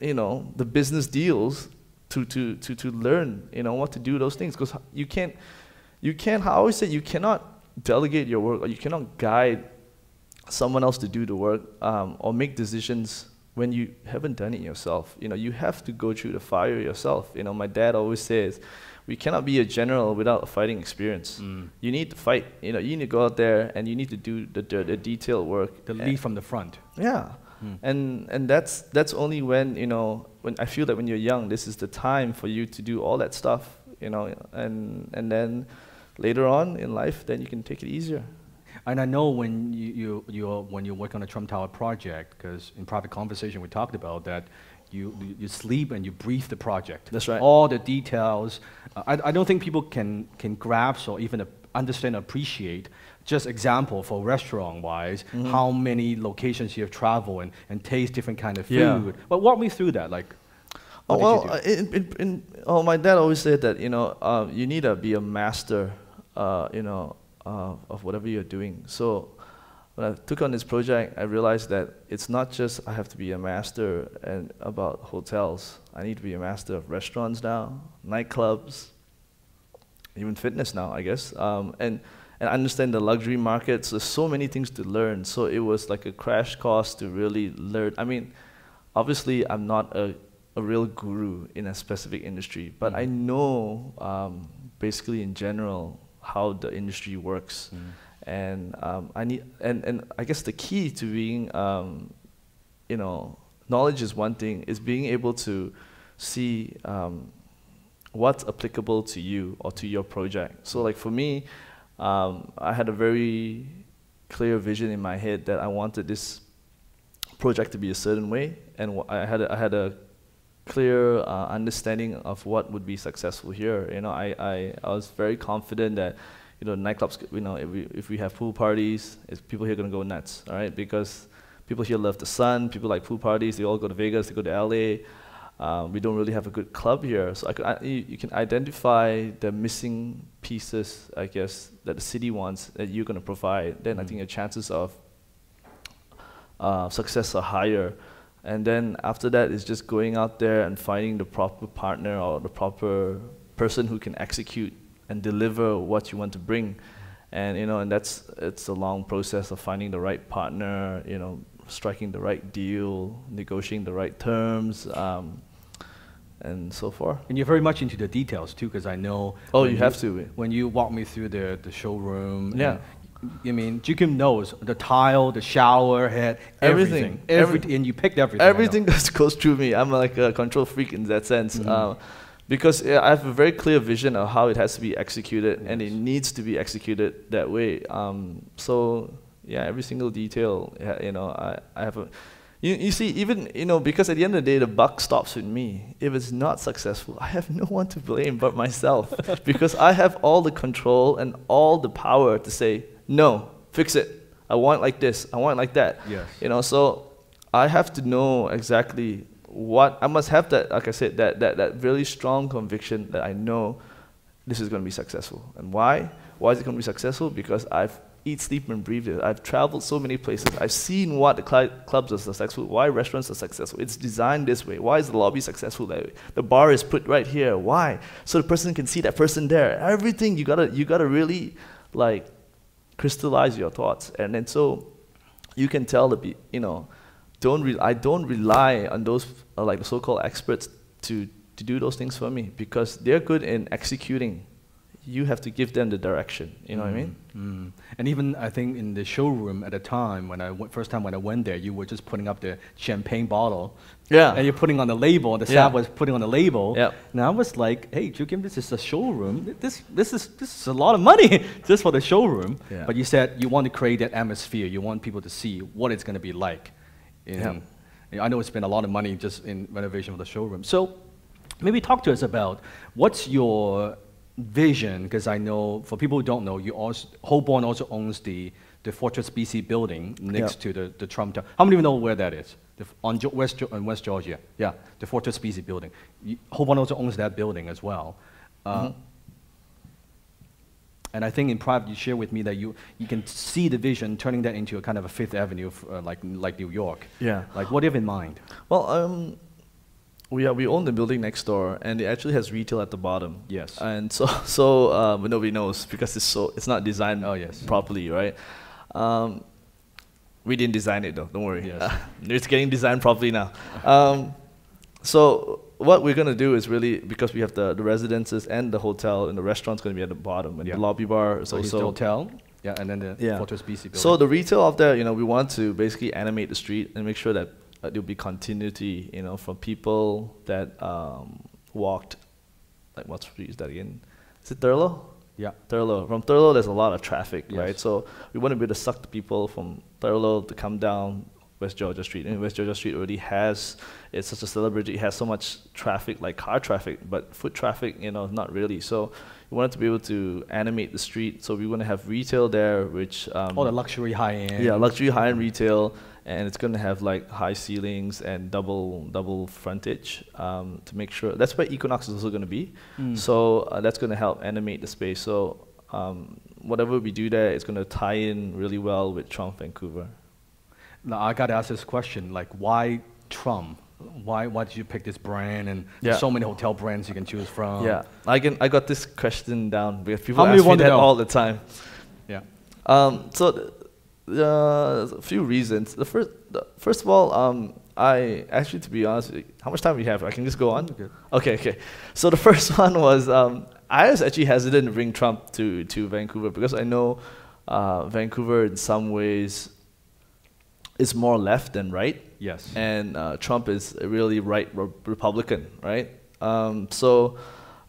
you know, the business deals to to to to learn, you know, what to do those things. Because you can't, you can't. I always say you cannot delegate your work, or you cannot guide someone else to do the work, um, or make decisions when you haven't done it yourself. You know, you have to go through the fire yourself. You know, my dad always says, we cannot be a general without a fighting experience. Mm. You need to fight. You know, you need to go out there and you need to do the, the, the detailed work. The lead from the front. Yeah. Mm. And, and that's, that's only when, you know, when I feel that when you're young, this is the time for you to do all that stuff, you know, and, and then later on in life, then you can take it easier. And I know when you, you, you're, when you work on a Trump Tower project, because in private conversation we talked about that, you, you sleep and you breathe the project. That's right. All the details. Uh, I, I don't think people can, can grasp or even uh, understand or appreciate. Just example for restaurant-wise, mm-hmm. how many locations you have traveled and, and taste different kind of food. Yeah. But walk me through that. Like, oh, well, in, in, in, oh, my dad always said that, you know, uh, you need to be a master, uh, you know, Uh, of whatever you're doing. So when I took on this project, I realized that it's not just I have to be a master and about hotels. I need to be a master of restaurants now, nightclubs, even fitness now, I guess. Um, and, and understand the luxury markets. There's so many things to learn. So it was like a crash course to really learn. I mean, obviously I'm not a, a real guru in a specific industry, but mm-hmm. I know um, basically in general how the industry works, mm. and um, I need, and, and I guess the key to being, um, you know, knowledge is one thing, is being able to see um, what's applicable to you or to your project. So like for me, um, I had a very clear vision in my head that I wanted this project to be a certain way, and wh I had a, I had a clear uh, understanding of what would be successful here. You know, I, I, I was very confident that, you know, nightclubs, you know, if we, if we have pool parties, it's, people here are going to go nuts, all right? Because people here love the sun, people like pool parties, they all go to Vegas, they go to L A. Um, we don't really have a good club here. So I could, I, you, you can identify the missing pieces, I guess, that the city wants that you're going to provide. Then mm-hmm. I think your chances of uh, success are higher. And then after that, it's just going out there and finding the proper partner or the proper person who can execute and deliver what you want to bring. And, you know, and that's, it's a long process of finding the right partner, you know, striking the right deal, negotiating the right terms, um, and so forth. And you're very much into the details, too, because I know... Oh, you have you, to. When you walk me through the, the showroom... Yeah. I mean, Joo Kim knows the tile, the shower head, everything. Everything. Every, Every, and you picked everything. Everything that goes through me. I'm like a control freak in that sense. Mm-hmm. um, because yeah, I have a very clear vision of how it has to be executed, yes. and it needs to be executed that way. Um, so, yeah, every single detail, you know, I, I have a... You, you see, even, you know, because at the end of the day, the buck stops with me. If it's not successful, I have no one to blame but myself because I have all the control and all the power to say, no, fix it. I want it like this. I want it like that. Yes. You know, so I have to know exactly what I must have that. Like I said, that that that really strong conviction that I know this is going to be successful. And why? Why is it going to be successful? Because I've eat, sleep, and breathed it. I've traveled so many places. I've seen what the cl clubs are successful. Why restaurants are successful? It's designed this way. Why is the lobby successful that way? The bar is put right here. Why? So the person can see that person there. Everything you gotta you gotta really like. Crystallize your thoughts, and then so you can tell the, you know, don't re I don't rely on those uh, like the so-called experts to to do those things for me, because they're good in executing. You have to give them the direction. You know mm, what I mean? Mm. And even I think in the showroom at the time when I w first time when I went there, you were just putting up the champagne bottle. Yeah. And you're putting on the label. The staff yeah. was putting on the label. Yeah. And I was like, hey, Joo Kim, this is a showroom. This this is this is a lot of money just for the showroom. Yeah. But you said you want to create that atmosphere. You want people to see what it's going to be like. In, yeah. I know it's been a lot of money just in renovation of the showroom. So maybe talk to us about what's your vision, because I know, for people who don't know, you also, Holborn also owns the, the Fortress B C building next yeah. to the, the Trump Tower. How many of you know where that is? The, on West, on West Georgia, yeah, the Fortress B C building. You, Holborn also owns that building as well. Uh, mm-hmm. And I think in private you share with me that you, you can see the vision, turning that into a kind of a Fifth Avenue, f uh, like, like New York. Yeah. Like, what do you have in mind? Well, um, we, are, we own the building next door, and it actually has retail at the bottom. Yes. And so, so uh, but nobody knows, because it's, so, it's not designed oh, yes. properly, right? Um, we didn't design it, though. Don't worry. Yes. It's getting designed properly now. Um, so... what we're going to do is really, because we have the, the residences and the hotel, and the restaurant's going to be at the bottom, and yeah. the lobby bar is so also... the hotel, yeah, and then the yeah. Fortress B C building. So the retail out there, you know, we want to basically animate the street and make sure that uh, there'll be continuity, you know, from people that um, walked, like what street is that again? Is it Thurlow? Yeah. Thurlow. From Thurlow, there's a lot of traffic, yes. right? So we want to be able to suck the people from Thurlow to come down West Georgia Street. And West Georgia Street already has, it's such a celebrity, it has so much traffic, like car traffic, but foot traffic, you know, not really. So we wanted to be able to animate the street. So we want to have retail there, which... Um, oh, the luxury high-end. Yeah, luxury high-end retail. And it's going to have like high ceilings and double double frontage um, to make sure. That's where Equinox is also going to be. Mm. So uh, that's going to help animate the space. So um, whatever we do there, it's going to tie in really well with Trump Vancouver. Now, I got to ask this question, like, why Trump? Why, why did you pick this brand? And yeah. there's so many hotel brands you can choose from. Yeah, I, can, I got this question down because people ask me that all the time. Yeah. Um, so, th uh, a few reasons. The first, the, first of all, um, I actually, to be honest, how much time do we have? I can just go on? Okay, okay. okay. So the first one was, um, I was actually hesitant to bring Trump to, to Vancouver because I know uh, Vancouver in some ways is more left than right. Yes. And uh, Trump is a really right re Republican, right? Um, so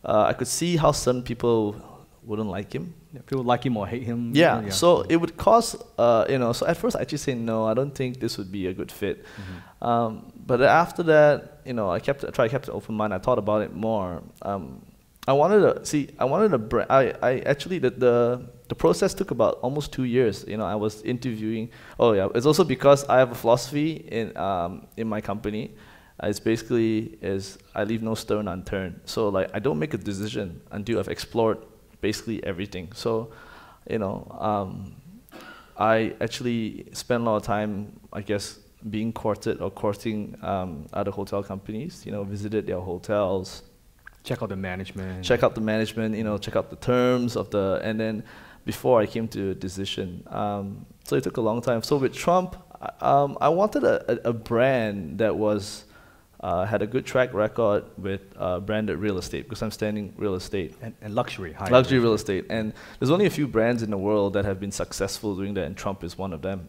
uh, I could see how some people wouldn't like him. Yeah, people like him or hate him. Yeah. yeah. So it would cause, uh, you know. So at first I just say no. I don't think this would be a good fit. Mm-hmm. um, but after that, you know, I kept I tried kept an open mind. I thought about it more. Um, I wanted to see. I wanted to. Br I I actually did the. The process took about almost two years. You know, I was interviewing. Oh yeah, it's also because I have a philosophy in um, in my company. Uh, it's basically is I leave no stone unturned. So like I don't make a decision until I've explored basically everything. So, you know, um, I actually spent a lot of time, I guess, being courted or courting um, other hotel companies. You know, visited their hotels. Check out the management. Check out the management. You know, check out the terms of the and then. Before I came to a decision. Um, so it took a long time. So with Trump, um, I wanted a, a, a brand that was, uh, had a good track record with uh, branded real estate, because I'm standing real estate. And, and luxury. High luxury real estate. And there's only a few brands in the world that have been successful doing that, and Trump is one of them.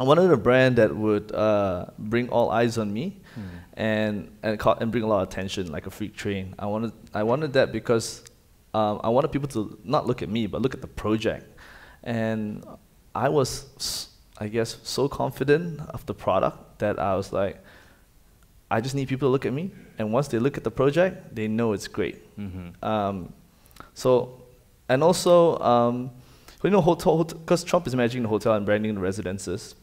I wanted a brand that would uh, bring all eyes on me mm. and, and, ca and bring a lot of attention, like a freak train. I wanted, I wanted that because I wanted people to not look at me, but look at the project. And I was, I guess, so confident of the product that I was like, I just need people to look at me. And once they look at the project, they know it's great. Mm-hmm. um, so, and also, um, you know, hotel, because Trump is managing the hotel and branding the residences,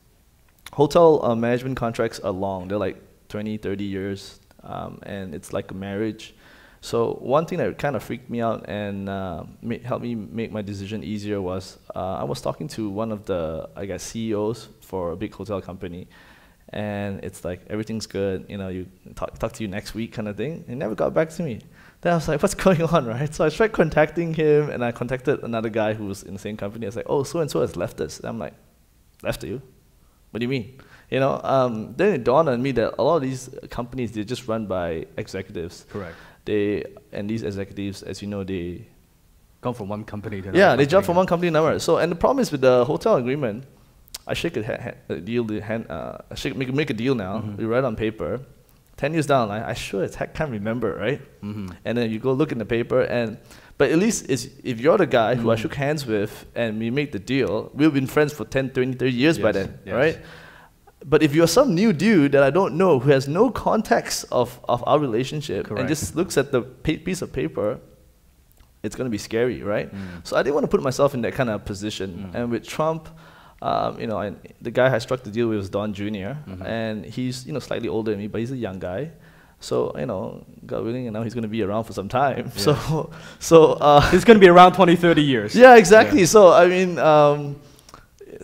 hotel uh, management contracts are long. They're like twenty, thirty years, um, and it's like a marriage. So one thing that kind of freaked me out and uh, helped me make my decision easier was uh, I was talking to one of the I guess C E Os for a big hotel company, and it's like everything's good, you know, you talk, talk to you next week kind of thing. He never got back to me. Then I was like, what's going on, right? So I tried contacting him, and I contacted another guy who was in the same company. I was like, oh, so and so has left us. And I'm like, left you? What do you mean? You know, um, then it dawned on me that a lot of these companies, they're just run by executives. Correct. They, and these executives, as you know, they come from one company to another. Yeah, they jump from one company to another. So, and the problem is with the hotel agreement, I shake a, ha a deal, hand, uh, I shake, make, make a deal now, mm-hmm. we write on paper. ten years down the line, I sure as heck can't remember, right? Mm-hmm. And then you go look in the paper, and but at least it's, if you're the guy mm-hmm. who I shook hands with and we made the deal, we've been friends for ten, twenty, thirty years yes. by then, yes. right? But if you're some new dude that I don't know, who has no context of, of our relationship, correct. And just looks at the pa piece of paper, it's going to be scary, right? Mm. So I didn't want to put myself in that kind of position. Mm. And with Trump, um, you know, I, the guy I struck the deal with was Don Junior Mm-hmm. And he's, you know, slightly older than me, but he's a young guy. So, you know, God willing, and now he's going to be around for some time. Yeah. So, so uh, he's going to be around twenty, thirty years. Yeah, exactly. Yeah. So, I mean... Um,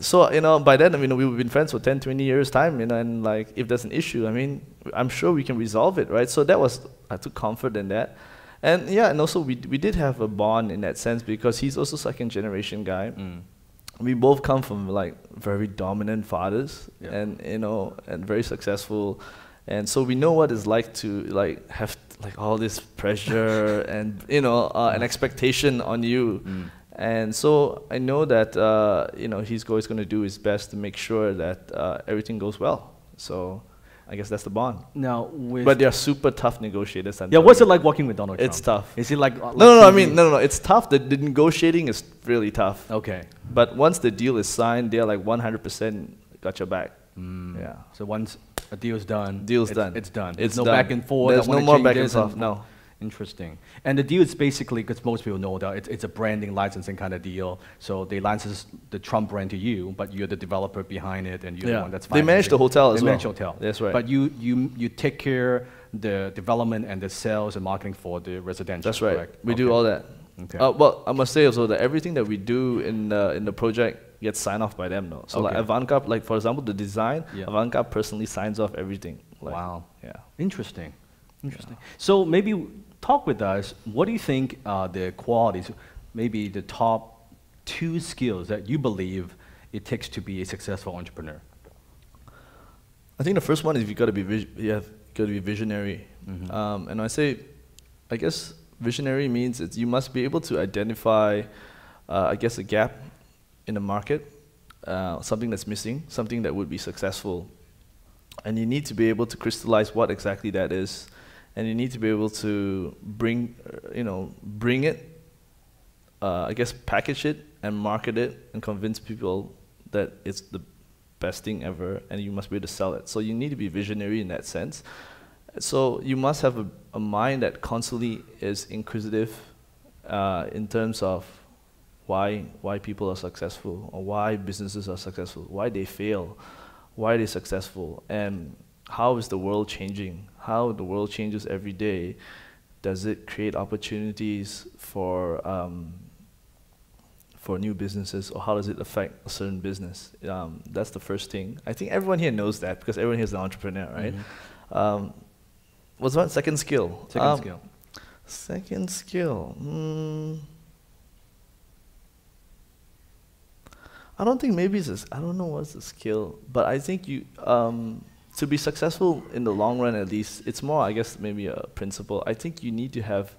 So, you know, by then, I mean, we've been friends for ten, twenty years' time, you know, and, like, if there's an issue, I mean, I'm sure we can resolve it, right? So that was, I took comfort in that. And, yeah, and also we, we did have a bond in that sense because he's also second-generation guy. Mm. We both come from, like, very dominant fathers yep. and, you know, and very successful. And so we know what it's like to, like, have, like, all this pressure and, you know, uh, an expectation on you. Mm. And so I know that uh, you know, he's always going to do his best to make sure that uh, everything goes well. So I guess that's the bond. Now, with but they're super tough negotiators. I'm yeah, what's you. it like working with Donald it's Trump? It's tough. Is it like, like no, no, no? I mean, no, no, no. It's tough. The, the negotiating is really tough. Okay. But once the deal is signed, they're like one hundred percent got your back. Mm. Yeah. So once a deal's done, deal's it's, done. It's done. It's, it's no done. back and forth. There's no more back and forth. No. Interesting. And the deal is basically, because most people know that it's, it's a branding licensing kind of deal. So they license the Trump brand to you, but you're the developer behind it, and you're yeah. the one that's financing. They manage the hotel as well. They manage the hotel. That's right. But you, you, you take care the development and the sales and marketing for the residential. That's right. Correct? We okay. do all that. Okay. Uh, well, I must say also that everything that we do in the, in the project gets signed off by them, though. So okay. like Avancap, like for example, the design, yeah. Avancap personally signs off everything. Like, wow. Yeah. Interesting. Interesting. Yeah. So maybe. Talk with us, what do you think are the qualities, maybe the top two skills that you believe it takes to be a successful entrepreneur? I think the first one is you've got to be, vis you have got to be visionary. Mm-hmm. um, and I say, I guess visionary means it's you must be able to identify, uh, I guess, a gap in the market, uh, something that's missing, something that would be successful. And you need to be able to crystallize what exactly that is. And you need to be able to bring, you know, bring it, uh, I guess, package it and market it and convince people that it's the best thing ever, and you must be able to sell it. So you need to be visionary in that sense. So you must have a, a mind that constantly is inquisitive uh, in terms of why, why people are successful, or why businesses are successful, why they fail, why they're successful, and how is the world changing? How the world changes every day. Does it create opportunities for um, for new businesses, or how does it affect a certain business? Um, that's the first thing. I think everyone here knows that because everyone here is an entrepreneur, right? Mm-hmm. um, what's that second skill? Second um, skill. Second skill. Mm. I don't think maybe it's. I don't know what's the skill, but I think you. Um, To be successful in the long run, at least, it's more, I guess, maybe a principle. I think you need to have,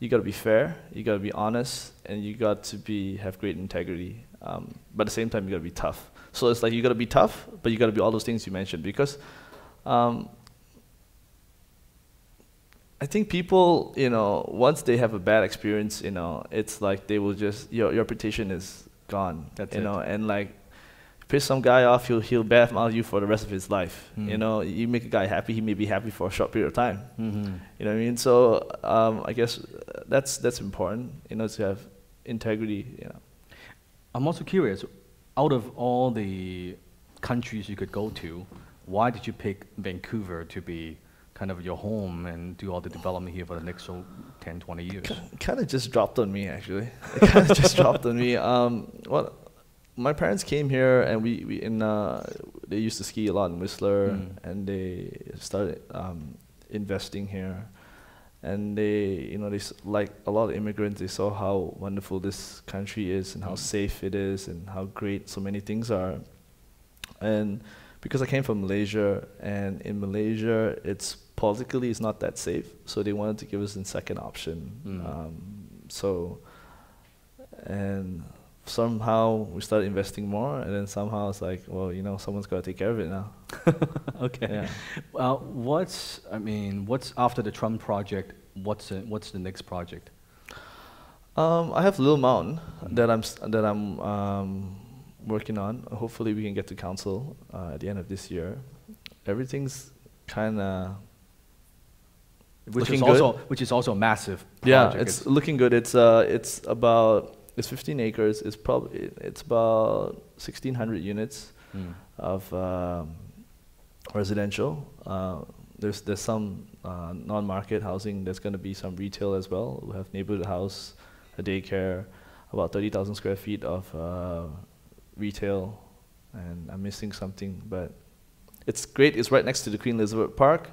you got to be fair, you got to be honest, and you got to be have great integrity. Um, but at the same time, you got to be tough. So it's like you got to be tough, but you got to be all those things you mentioned. Because um, I think people, you know, once they have a bad experience, you know, it's like they will just your, your reputation is gone. That's you it. know, and like. Piss some guy off, he'll, he'll badmouth you for the rest of his life. Mm. You know, you make a guy happy, he may be happy for a short period of time. Mm-hmm. You know what I mean? So um, I guess that's, that's important, you know, to have integrity. You know. I'm also curious, out of all the countries you could go to, why did you pick Vancouver to be kind of your home and do all the development here for the next so ten, twenty years? It kind of just dropped on me, actually. It kind of just dropped on me. Um, well, my parents came here, and we, we in uh, they used to ski a lot in Whistler, mm. and they started um, investing here, and they, you know, they s like a lot of immigrants, they saw how wonderful this country is and mm. how safe it is and how great so many things are, and because I came from Malaysia, and in Malaysia, it's politically it's not that safe. So they wanted to give us a second option. Mm. Um, so, and somehow we started investing more, and then somehow it's like, well, you know, someone's got to take care of it now. Okay. Yeah. Uh, what's, I mean, what's after the Trump project, what's the, what's the next project? Um, I have Little Mountain mm. that I'm, that I'm um, working on. Hopefully we can get to council uh, at the end of this year. Everything's kind of looking good. Also, which is also a massive project. Yeah, it's, it's looking good. It's, uh, it's about, it's fifteen acres. It's probably, it's about sixteen hundred units mm. of uh, residential. Uh, There's, there's some uh, non-market housing. There's going to be some retail as well. We'll have neighborhood house, a daycare, about thirty thousand square feet of uh, retail. And I'm missing something, but it's great. It's right next to the Queen Elizabeth Park.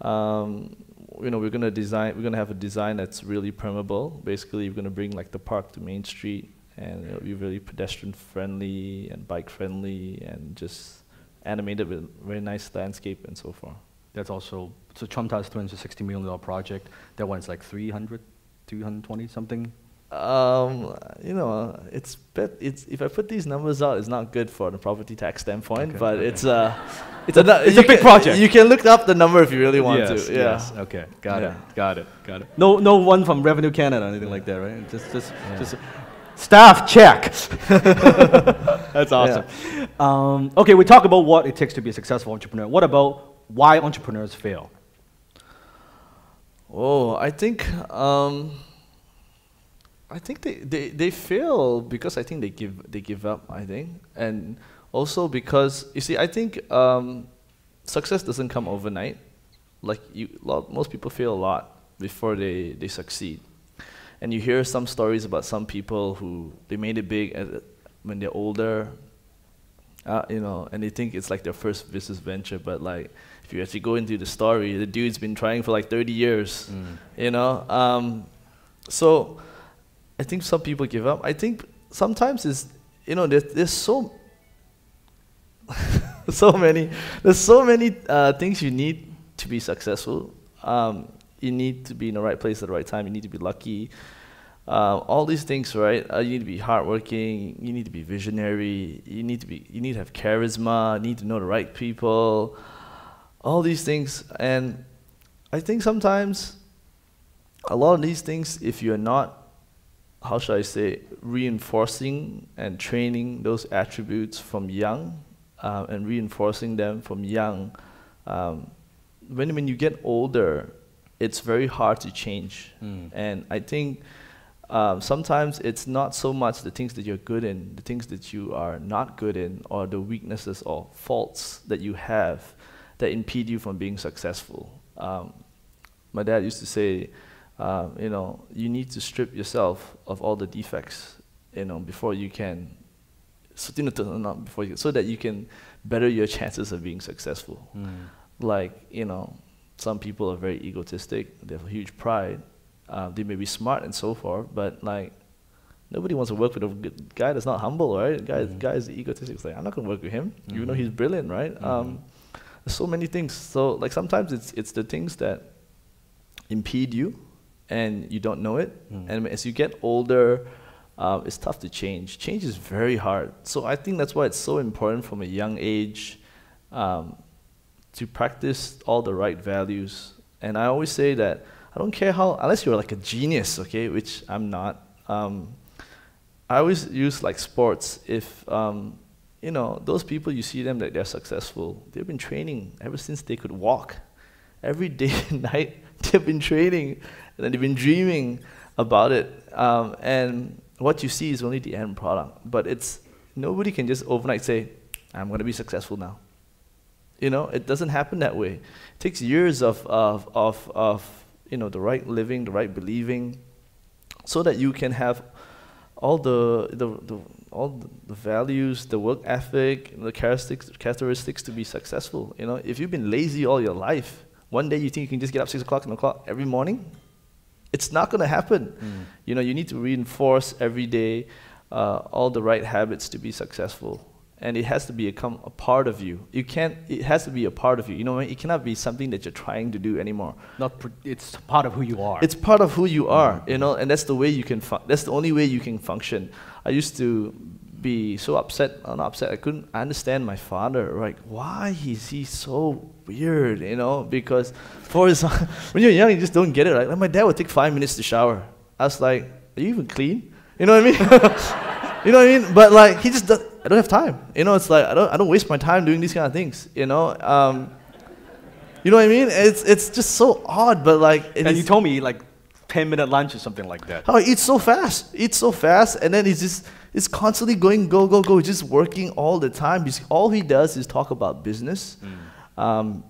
Um, you know, we're going to design, we're going to have a design that's really permeable. Basically, we're going to bring like the park to Main Street, and it'll be really pedestrian friendly and bike friendly and just animated with very nice landscape and so forth. That's also, so Trump Tower is two hundred sixty million dollar project. That one's like three hundred, three hundred twenty something? Um, you know, it's, bet, it's, if I put these numbers out, it's not good for the property tax standpoint, okay, but okay. it's, uh, it's, a, it's a big project. You can look up the number if you really want yes, to. Yeah. Yes, okay, got yeah. it, got it, got it. No, no one from Revenue Canada or anything yeah. like that, right? Just, just, yeah. just. Staff check. That's awesome. Yeah. Um, okay, we talk about what it takes to be a successful entrepreneur. What about why entrepreneurs fail? Oh, I think um, I think they, they they fail because I think they give they give up. I think, and also because you see, I think um, success doesn't come overnight. Like you, lot, most people fail a lot before they they succeed. And you hear some stories about some people who they made it big at, when they're older. Uh, you know, and they think it's like their first business venture, but like if you actually go into the story, the dude's been trying for like thirty years, mm. you know. Um, so I think some people give up. I think sometimes it's, you know, there's, there's so so many, there's so many uh, things you need to be successful. Um, you need to be in the right place at the right time. You need to be lucky. Uh, all these things, right? Uh, you need to be hardworking. You need to be visionary. You need to be. You need to have charisma. You need to know the right people. All these things, and I think sometimes a lot of these things, if you're not, how should I say, reinforcing and training those attributes from young, uh, and reinforcing them from young, um, when when you get older, it's very hard to change. Mm. And I think. Um, sometimes it's not so much the things that you're good in, the things that you are not good in, or the weaknesses or faults that you have that impede you from being successful. Um, my dad used to say, uh, you know, you need to strip yourself of all the defects, you know, before you can, so, you know, not before you, so that you can better your chances of being successful. Mm. Like, you know, some people are very egotistic, they have a huge pride. Uh, they may be smart and so forth, but like nobody wants to work with a good guy that's not humble, right? The guy, mm-hmm. guy is egotistic. It's like, I'm not going to work with him, mm-hmm. even though he's brilliant, right? Mm-hmm. Um, there's so many things. So like sometimes it's it's the things that impede you, and you don't know it. Mm-hmm. And as you get older, uh, it's tough to change. Change is very hard. So I think that's why it's so important from a young age um, to practice all the right values. And I always say that. I don't care how, unless you're like a genius, okay, which I'm not. Um, I always use like sports. If, um, you know, those people, you see them that they're successful. They've been training ever since they could walk. Every day and night, they've been training, and they've been dreaming about it. Um, and what you see is only the end product. But it's, nobody can just overnight say, I'm going to be successful now. You know, it doesn't happen that way. It takes years of, of, of, of you know, the right living, the right believing, so that you can have all the, the, the, all the values, the work ethic, the characteristics, characteristics to be successful. You know, if you've been lazy all your life, one day you think you can just get up six o'clock and o'clock every morning, it's not going to happen. Mm. You know, you need to reinforce every day uh, all the right habits to be successful. and it has to become a part of you. You can't, it has to be a part of you. You know, it cannot be something that you're trying to do anymore. Not pr it's part of who you are. It's part of who you are, you know, and that's the way you can, fu that's the only way you can function. I used to be so upset, not upset, I couldn't understand my father, like, why is he so weird, you know, because for his, when you're young, you just don't get it, right? Like, my dad would take five minutes to shower. I was like, are you even clean? You know what I mean? You know what I mean? But like, he just doesn't, I don't have time. You know, it's like, I don't, I don't waste my time doing these kind of things, you know? Um, you know what I mean? It's, it's just so odd, but like... It and you told me, like, ten minute lunch or something like that. Oh, I eat so fast. Eat so fast, and then he's just, he's constantly going, go, go, go, just working all the time. He's, all he does is talk about business, mm. um,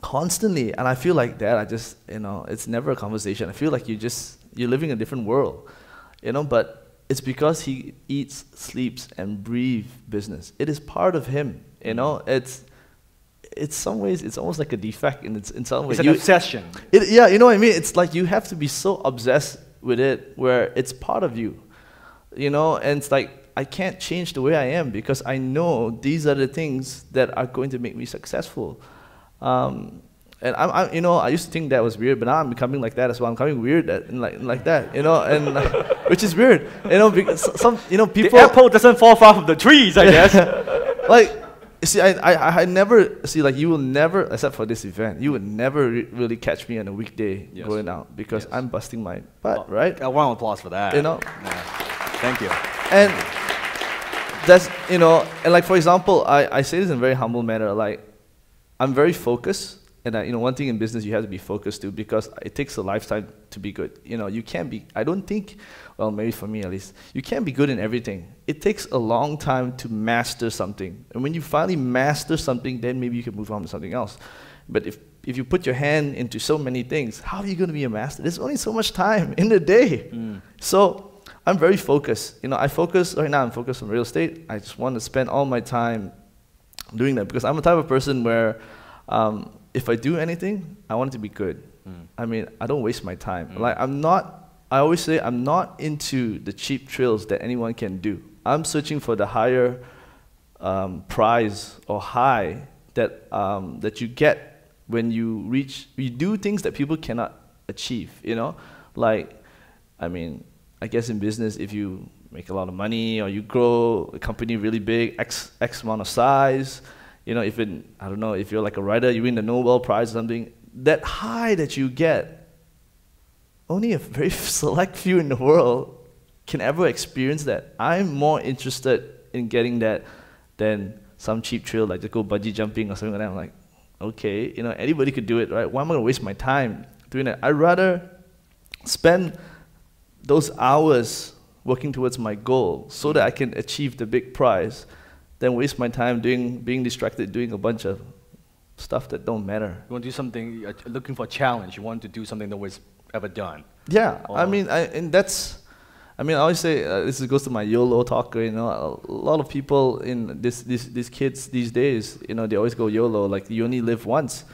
constantly, and I feel like that, I just, you know, it's never a conversation. I feel like you just, you're living a different world, you know, but... It's because he eats, sleeps, and breathes business. It is part of him, you know? It's, in some ways, it's almost like a defect in, its, in some ways. It's an you, obsession. It, yeah, you know what I mean? It's like you have to be so obsessed with it where it's part of you, you know? And it's like, I can't change the way I am because I know these are the things that are going to make me successful. Um, And I'm, I'm, you know, I used to think that was weird, but now I'm becoming like that as well. I'm becoming weird at, and like, like that, you know, and like, which is weird, you know, because some, you know, people. The apple doesn't fall far from the trees, I guess. Like, see, I, I, I never see like you will never, except for this event, you would never re really catch me on a weekday yes. going out because yes. I'm busting my butt, well, right? A round of applause for that. You know, yeah. Thank you. And that's, you know, and like for example, I, I say this in a very humble manner. Like, I'm very focused. And I, you know, one thing in business you have to be focused to because it takes a lifetime to be good. You know, you can't be, I don't think, well, maybe for me at least, you can't be good in everything. It takes a long time to master something. And when you finally master something, then maybe you can move on to something else. But if, if you put your hand into so many things, how are you going to be a master? There's only so much time in the day. Mm. So I'm very focused. You know, I focus, right now I'm focused on real estate. I just want to spend all my time doing that because I'm the type of person where, um, if I do anything, I want it to be good. Mm. I mean, I don't waste my time. Mm. Like, I'm not, I always say I'm not into the cheap thrills that anyone can do. I'm searching for the higher um, prize or high that, um, that you get when you reach, you do things that people cannot achieve, you know? Like, I mean, I guess in business, if you make a lot of money or you grow a company really big, X, X amount of size, you know, if it, I don't know, if you're like a writer, you win the Nobel Prize or something, that high that you get, only a very select few in the world can ever experience that. I'm more interested in getting that than some cheap thrill, like to go bungee jumping or something like that. I'm like, okay, you know, anybody could do it, right? Why am I going to waste my time doing that? I'd rather spend those hours working towards my goal so that I can achieve the big prize then waste my time doing, being distracted, doing a bunch of stuff that don't matter. You want to do something, you're looking for a challenge. You want to do something no one's ever done. Yeah, or I mean, I, and that's, I mean, I always say, uh, this goes to my YOLO talk, you know, a lot of people in this, this, these kids these days, you know, they always go YOLO, like you only live once.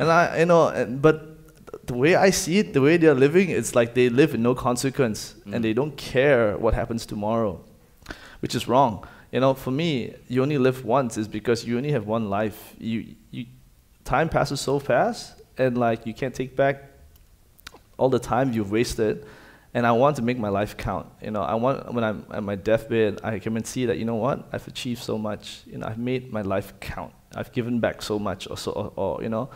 And I, you know, and, but the way I see it, the way they're living, it's like they live with no consequence mm. and they don't care what happens tomorrow, which is wrong. You know, for me, you only live once is because you only have one life. You, you, time passes so fast, and like you can't take back all the time you've wasted. And I want to make my life count. You know, I want when I'm at my deathbed, I can see that you know what, I've achieved so much. You know, I've made my life count. I've given back so much, or so, or, or you know,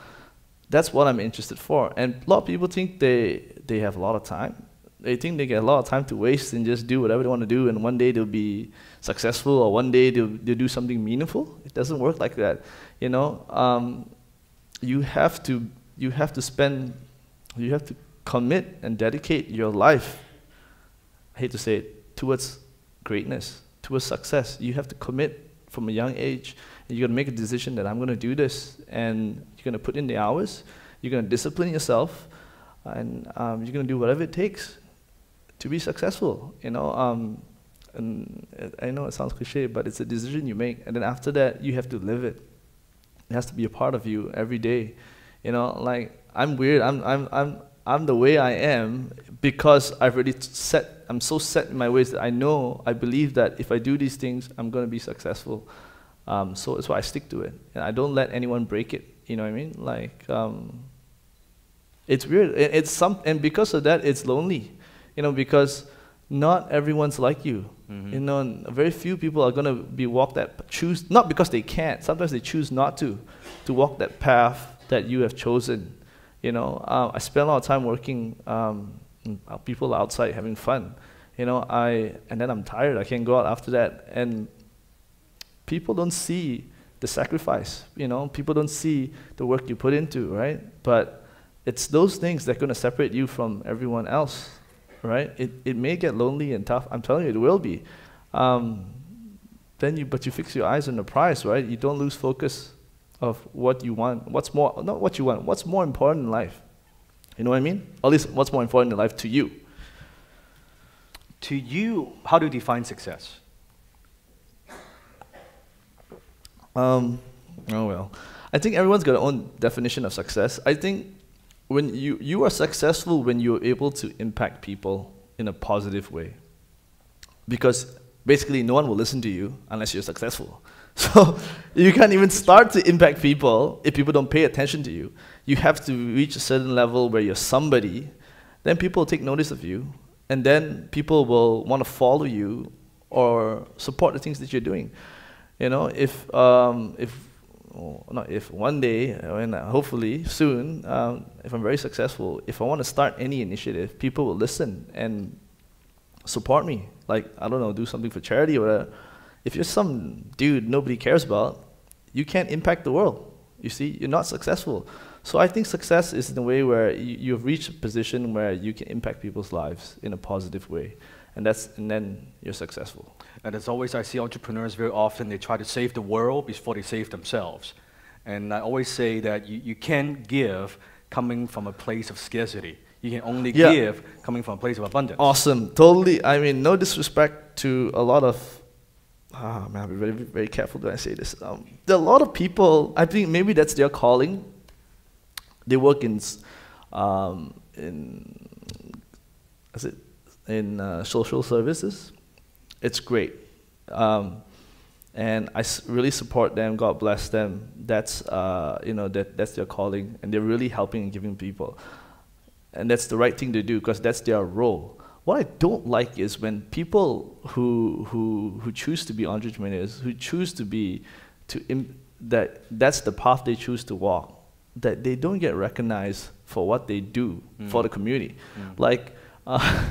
that's what I'm interested for. And a lot of people think they they have a lot of time. They think they get a lot of time to waste and just do whatever they want to do and one day they'll be successful or one day they'll, they'll do something meaningful. It doesn't work like that, you know. Um, you have to, you have to spend, you have to commit and dedicate your life, I hate to say it, towards greatness, towards success. You have to commit from a young age and you're going to make a decision that I'm going to do this and you're going to put in the hours, you're going to discipline yourself and um, you're going to do whatever it takes to be successful, you know, um, and I know it sounds cliche, but it's a decision you make, and then after that, you have to live it. It has to be a part of you every day, you know. Like I'm weird. I'm I'm I'm I'm the way I am because I've already set. I'm so set in my ways that I know I believe that if I do these things, I'm going to be successful. Um, so that's why I stick to it, and I don't let anyone break it. You know what I mean? Like, um, it's weird. It, it's some, and because of that, it's lonely. You know, because not everyone's like you. Mm-hmm. You know, and very few people are gonna be walk that choose not because they can't. Sometimes they choose not to, to walk that path that you have chosen. You know, uh, I spend a lot of time working. Um, people outside having fun. You know, I and then I'm tired. I can't go out after that. And people don't see the sacrifice, you know, people don't see the work you put into, right? But it's those things that are going to separate you from everyone else, right? It, it may get lonely and tough, I'm telling you it will be. Um, then you, but you fix your eyes on the prize, right? You don't lose focus of what you want, what's more, not what you want, what's more important in life, you know what I mean? Or at least what's more important in life to you. To you, how do you define success? Um, oh well, I think everyone's got their own definition of success. I think when you, you are successful when you're able to impact people in a positive way. Because basically no one will listen to you unless you're successful. So you can't even start to impact people if people don't pay attention to you. You have to reach a certain level where you're somebody, then people will take notice of you, and then people will want to follow you or support the things that you're doing. You know, if um, if oh, not if one day, and hopefully soon, um, if I'm very successful, if I want to start any initiative, people will listen and support me. Like, I don't know, do something for charity or whatever. If you're some dude nobody cares about, you can't impact the world. You see, you're not successful. So I think success is in the way where you, you've reached a position where you can impact people's lives in a positive way, and that's and then you're successful. And as always, I see entrepreneurs very often, they try to save the world before they save themselves. And I always say that you, you can't give coming from a place of scarcity. You can only yeah. give coming from a place of abundance. Awesome. Totally. I mean, no disrespect to a lot of... Ah, man, I'll be very, very careful when I say this. Um, there are a lot of people, I think maybe that's their calling. They work in... Um, in is it? In uh, social services. It's great, um, and I s really support them. God bless them. That's uh, you know that that's their calling, and they're really helping and giving people, and that's the right thing to do because that's their role. What I don't like is when people who who who choose to be entrepreneurs, who choose to be to im that that's the path they choose to walk, that they don't get recognized for what they do mm. for the community, mm. like. Uh,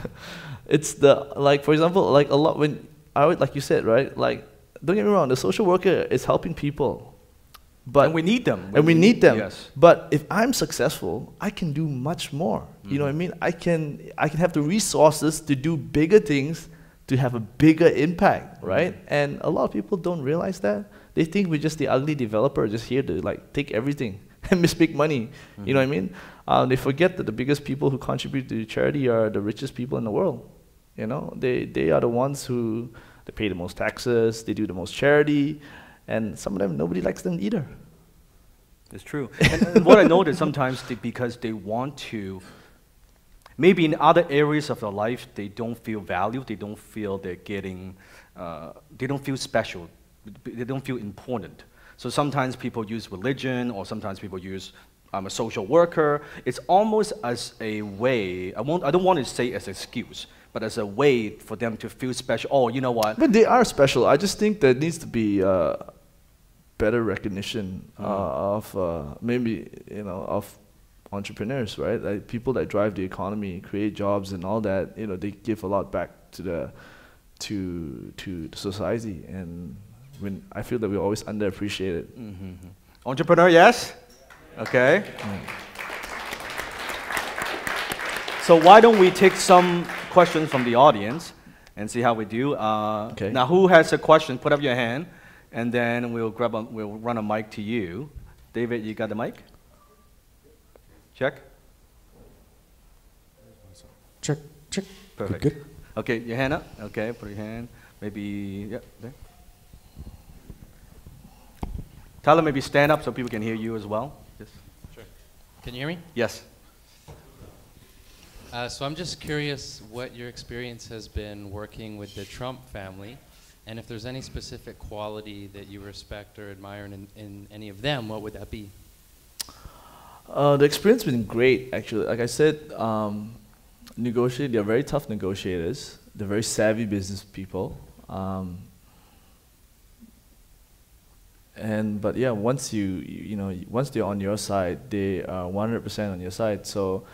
it's the, like, for example, like a lot when, I would, like you said, right, like, don't get me wrong, the social worker is helping people. But and we need them. And we, we need them. Yes. But if I'm successful, I can do much more. Mm-hmm. You know what I mean? I can, I can have the resources to do bigger things, to have a bigger impact, right? Mm-hmm. And a lot of people don't realize that. They think we're just the ugly developer just here to, like, take everything and misbig money. Mm-hmm. You know what I mean? Um, they forget that the biggest people who contribute to charity are the richest people in the world. You know, they, they are the ones who they pay the most taxes, they do the most charity, and some of them, nobody likes them either. It's true. And, and what I noticed sometimes, they, because they want to, maybe in other areas of their life, they don't feel valued, they don't feel they're getting, uh, they don't feel special, they don't feel important. So sometimes people use religion, or sometimes people use I'm a social worker. It's almost as a way, I, won't, I don't want to say as an excuse, but as a way for them to feel special. Oh, you know what? But they are special. I just think there needs to be uh, better recognition uh, mm. of uh, maybe, you know, of entrepreneurs, right? Like people that drive the economy, create jobs and all that, you know, they give a lot back to the, to, to the society. And when I feel that we're always underappreciated. Mm-hmm. Entrepreneur, yes? Okay. Mm. So why don't we take some questions from the audience and see how we do? Uh, okay. Now, who has a question? Put up your hand, and then we'll grab. A, we'll run a mic to you. David, you got the mic? Check. Check. Check. Perfect. Good, good. Okay, your hand up. Okay, put your hand. Maybe. Yeah. There. Tyler, maybe stand up so people can hear you as well. Can you hear me? Yes. Uh, so I'm just curious what your experience has been working with the Trump family And if there's any specific quality that you respect or admire in, in any of them, what would that be? Uh, the experience has been great, actually. Like I said, um, negotiate, they're very tough negotiators. They're very savvy business people. Um, and but yeah, once you, you know, once they're on your side, they are one hundred percent on your side. So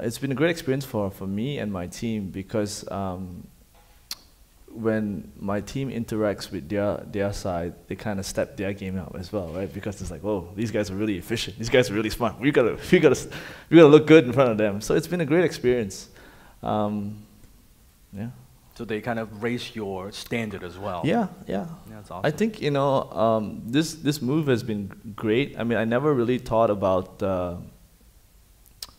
it's been a great experience for, for me and my team, because um, when my team interacts with their their side, they kind of step their game up as well, right? Because it's like, whoa, these guys are really efficient. These guys are really smart. We gotta we gotta we gotta look good in front of them. So it's been a great experience. Um, yeah. So they kind of raise your standard as well. Yeah, yeah. yeah that's awesome. I think you know um, this this move has been great. I mean, I never really thought about. Uh,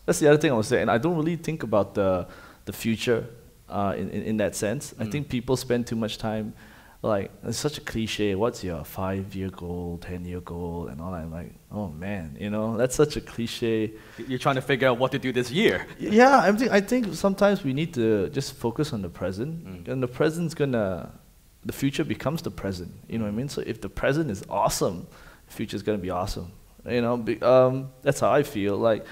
that's the other thing I was saying. I don't really think about the the future. Uh, in, in, in that sense. Mm. I think people spend too much time, like, it's such a cliche, what's your five-year goal, ten-year goal, and all that. I'm like, oh man, you know, that's such a cliche. You're trying to figure out what to do this year. Yeah, I think, I think sometimes we need to just focus on the present, mm. and the present's gonna, the future becomes the present, you know what I mean? So if the present is awesome, the future's gonna be awesome. You know, be, um, that's how I feel. Like,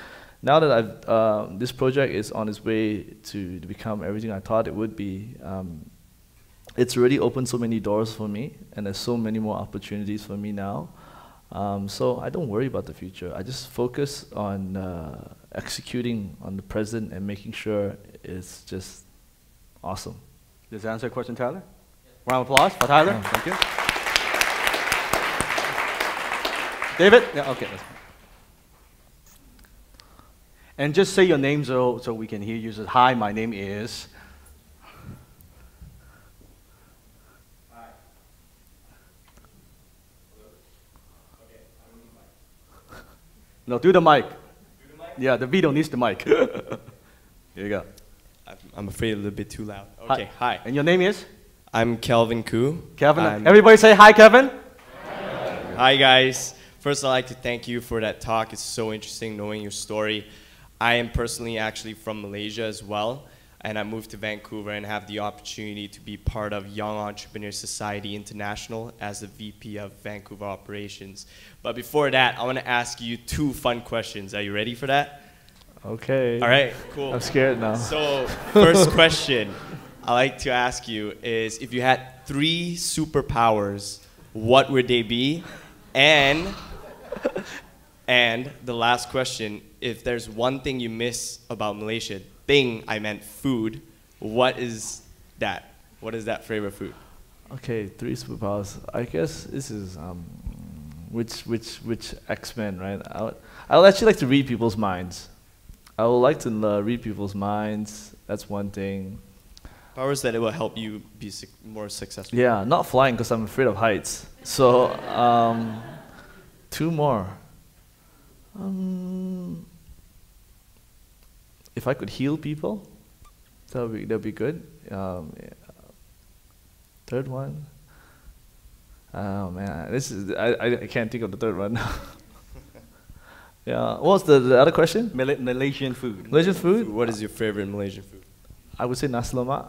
now that I've, uh, this project is on its way to, to become everything I thought it would be, um, it's already opened so many doors for me, and there's so many more opportunities for me now. Um, so I don't worry about the future. I just focus on uh, executing on the present and making sure it's just awesome. Does that answer your question, Tyler? Yeah. Round of applause for Tyler. Yeah. Thank you. David? Yeah, okay. And just say your name so, so we can hear you. So, hi, my name is. Hi. Hello? Okay, I need the mic. No, do the mic. Do the mic? Yeah, the video needs the mic. Here you go. I'm afraid a little bit too loud. Okay, hi. hi. And your name is? I'm Kelvin Koo. Kelvin, I'm everybody say hi, Kelvin. Hi. Hi, guys. First, I'd like to thank you for that talk. It's so interesting knowing your story. I am personally actually from Malaysia as well, and I moved to Vancouver and have the opportunity to be part of Young Entrepreneur Society International as the V P of Vancouver Operations. But before that, I want to ask you two fun questions. Are you ready for that? Okay. All right, cool. I'm scared now. So, first question I like to ask you is, if you had three superpowers, what would they be? And, and the last question, if there's one thing you miss about Malaysia, thing I meant food, what is that? What is that favorite food? Okay, three superpowers. I guess this is um, which which which X-Men, right? I would, I would actually like to read people's minds. I would like to uh, read people's minds. That's one thing. Powers that it will help you be su more successful. Yeah, not flying because I'm afraid of heights. So um, two more. Um, if I could heal people, that would be, that'd be good. Um, yeah. Third one. Oh man, this is I I can't think of the third one. Yeah, what was the, the other question? Mal Malaysian food. Malaysian food. What is your favorite Malaysian food? I would say nasi lemak.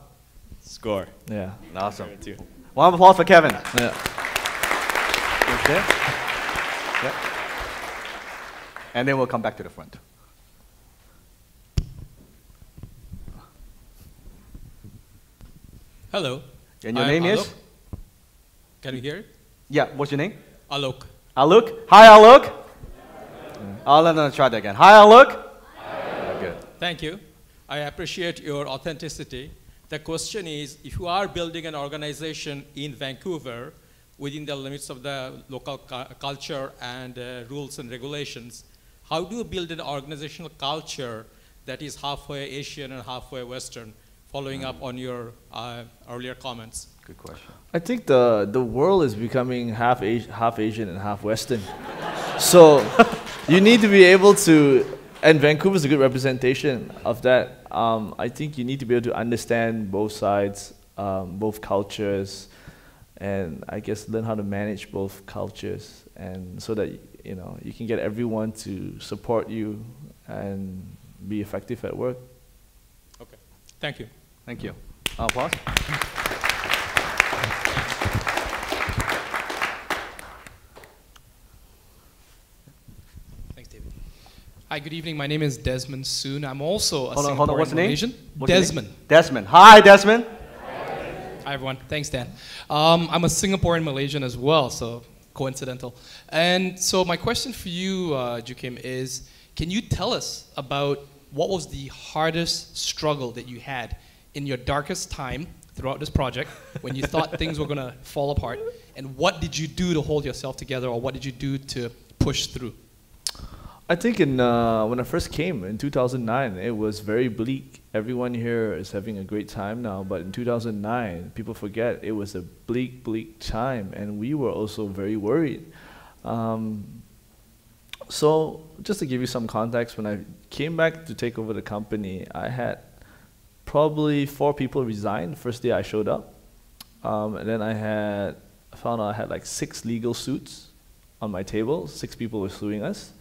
Score. Yeah. Awesome. Too. One applause for Kevin. Yeah. Okay. Yep. And then we'll come back to the front. Hello. And your I'm name Alok. Is? Can you hear it? Yeah. What's your name? Alok. Alok. Hi, Alok. Yeah. I'll let them try that again. Hi, Alok. Hi. Good. Thank you. I appreciate your authenticity. The question is, if you are building an organization in Vancouver within the limits of the local cu culture and uh, rules and regulations, how do you build an organizational culture that is halfway Asian and halfway Western, following up on your uh, earlier comments? Good question. I think the, the world is becoming half, As half Asian and half Western. So you need to be able to, and Vancouver's a good representation of that. Um, I think you need to be able to understand both sides, um, both cultures, and I guess learn how to manage both cultures, and so that you know you can get everyone to support you and be effective at work. Okay, thank you. Thank you. Applause. Hi, good evening. My name is Desmond Soon. I'm also a hold on, hold on. What's the name? What's Desmond. Name? Desmond. Hi, Desmond. Hi, everyone. Thanks, Dan. Um, I'm a Singaporean Malaysian as well, so coincidental. And so my question for you, uh, Joo Kim, is can you tell us about what was the hardest struggle that you had in your darkest time throughout this project when you thought things were going to fall apart? And what did you do to hold yourself together, or what did you do to push through? I think in, uh, when I first came in two thousand nine, it was very bleak. Everyone here is having a great time now, but in two thousand nine, people forget it was a bleak, bleak time, and we were also very worried. Um, so just to give you some context, when I came back to take over the company, I had probably four people resign the first day I showed up, um, and then I had I found out I had like six legal suits on my table. Six people were suing us.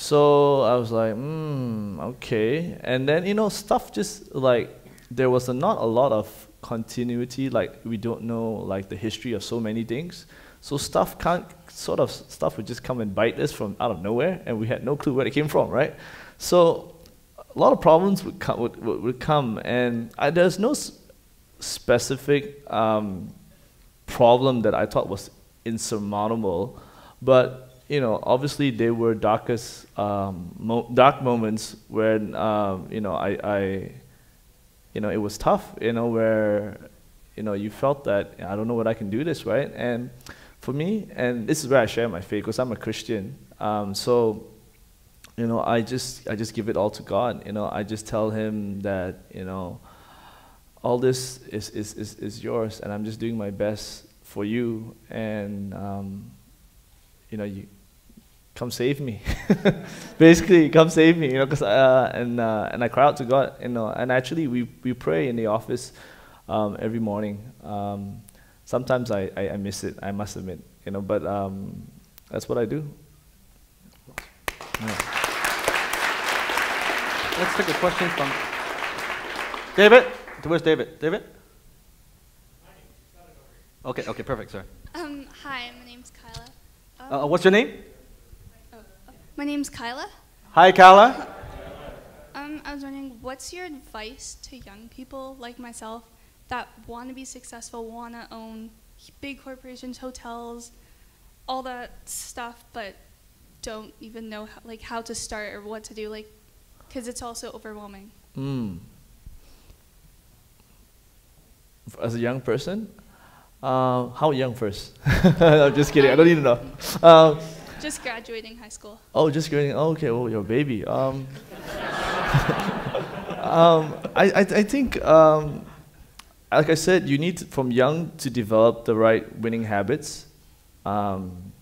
So I was like, hmm, okay. And then, you know, stuff just like, there was a, not a lot of continuity, like we don't know like the history of so many things. So stuff can't, sort of stuff would just come and bite us from out of nowhere, and we had no clue where it came from, right? So a lot of problems would, co would, would, would come, and I, there's no s specific um, problem that I thought was insurmountable, but you know, obviously they were darkest, um, mo dark moments when, um, you know, I, I, you know, it was tough, you know, where, you know, you felt that, I don't know what I can do this, right? And for me, and this is where I share my faith, because I'm a Christian. Um, so, you know, I just, I just give it all to God. You know, I just tell him that, you know, all this is, is, is, is yours, and I'm just doing my best for you. And, um, you know, you, come save me. Basically, come save me, you know, cause, uh, and, uh, and I cry out to God, you know, and actually we, we pray in the office um, every morning. Um, sometimes I, I, I miss it, I must admit, you know, but um, that's what I do. Yeah. Let's take a question from David. Where's David? David? Okay, okay, perfect, sorry. Um, hi, my name's Kyla. Uh, what's your name? My name's Kyla. Hi, Kyla. Um, I was wondering, what's your advice to young people like myself that want to be successful, want to own big corporations, hotels, all that stuff, but don't even know how, like how to start or what to do, like, because it's also overwhelming. Mm. As a young person. Uh, how young first? I'm just kidding. I don't even know. Um, just graduating high school. Oh, just graduating. Oh, okay. Oh, you're a baby. Um, um, I, I, I think, um, like I said, you need to, from young to develop the right winning habits. Um,